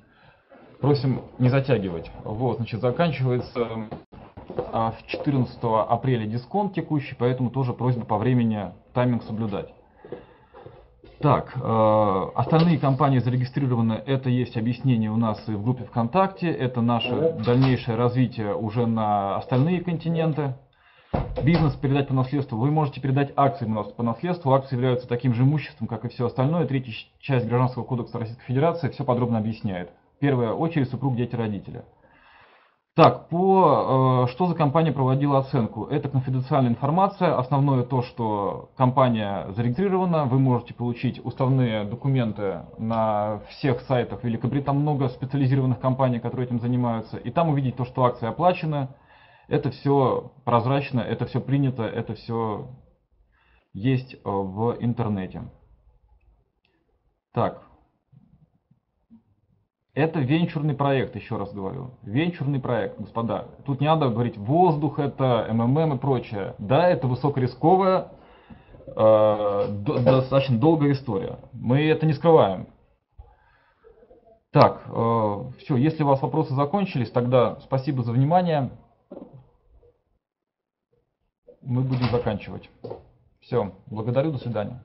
просим не затягивать. Вот, значит, заканчивается в 14 апреля дисконт текущий, поэтому тоже просьба по времени тайминг соблюдать. Так, остальные компании зарегистрированы, это есть объяснение у нас и в группе ВКонтакте, это наше дальнейшее развитие уже на остальные континенты. Бизнес передать по наследству. Вы можете передать акции у нас по наследству. Акции являются таким же имуществом, как и все остальное. Третья часть Гражданского кодекса Российской Федерации все подробно объясняет. В первую очередь супруг, дети, родители. Так, что за компания проводила оценку? Это конфиденциальная информация. Основное то, что компания зарегистрирована. Вы можете получить уставные документы на всех сайтах Великобритании. Там много специализированных компаний, которые этим занимаются. И там увидеть то, что акции оплачены. Это все прозрачно, это все принято, это все есть в интернете. Так. Это венчурный проект, еще раз говорю. Венчурный проект, господа. Тут не надо говорить воздух, это МММ и прочее. Да, это высокорисковая, достаточно долгая история. Мы это не скрываем. Так, все. Если у вас вопросы закончились, тогда спасибо за внимание. Мы будем заканчивать. Все. Благодарю. До свидания.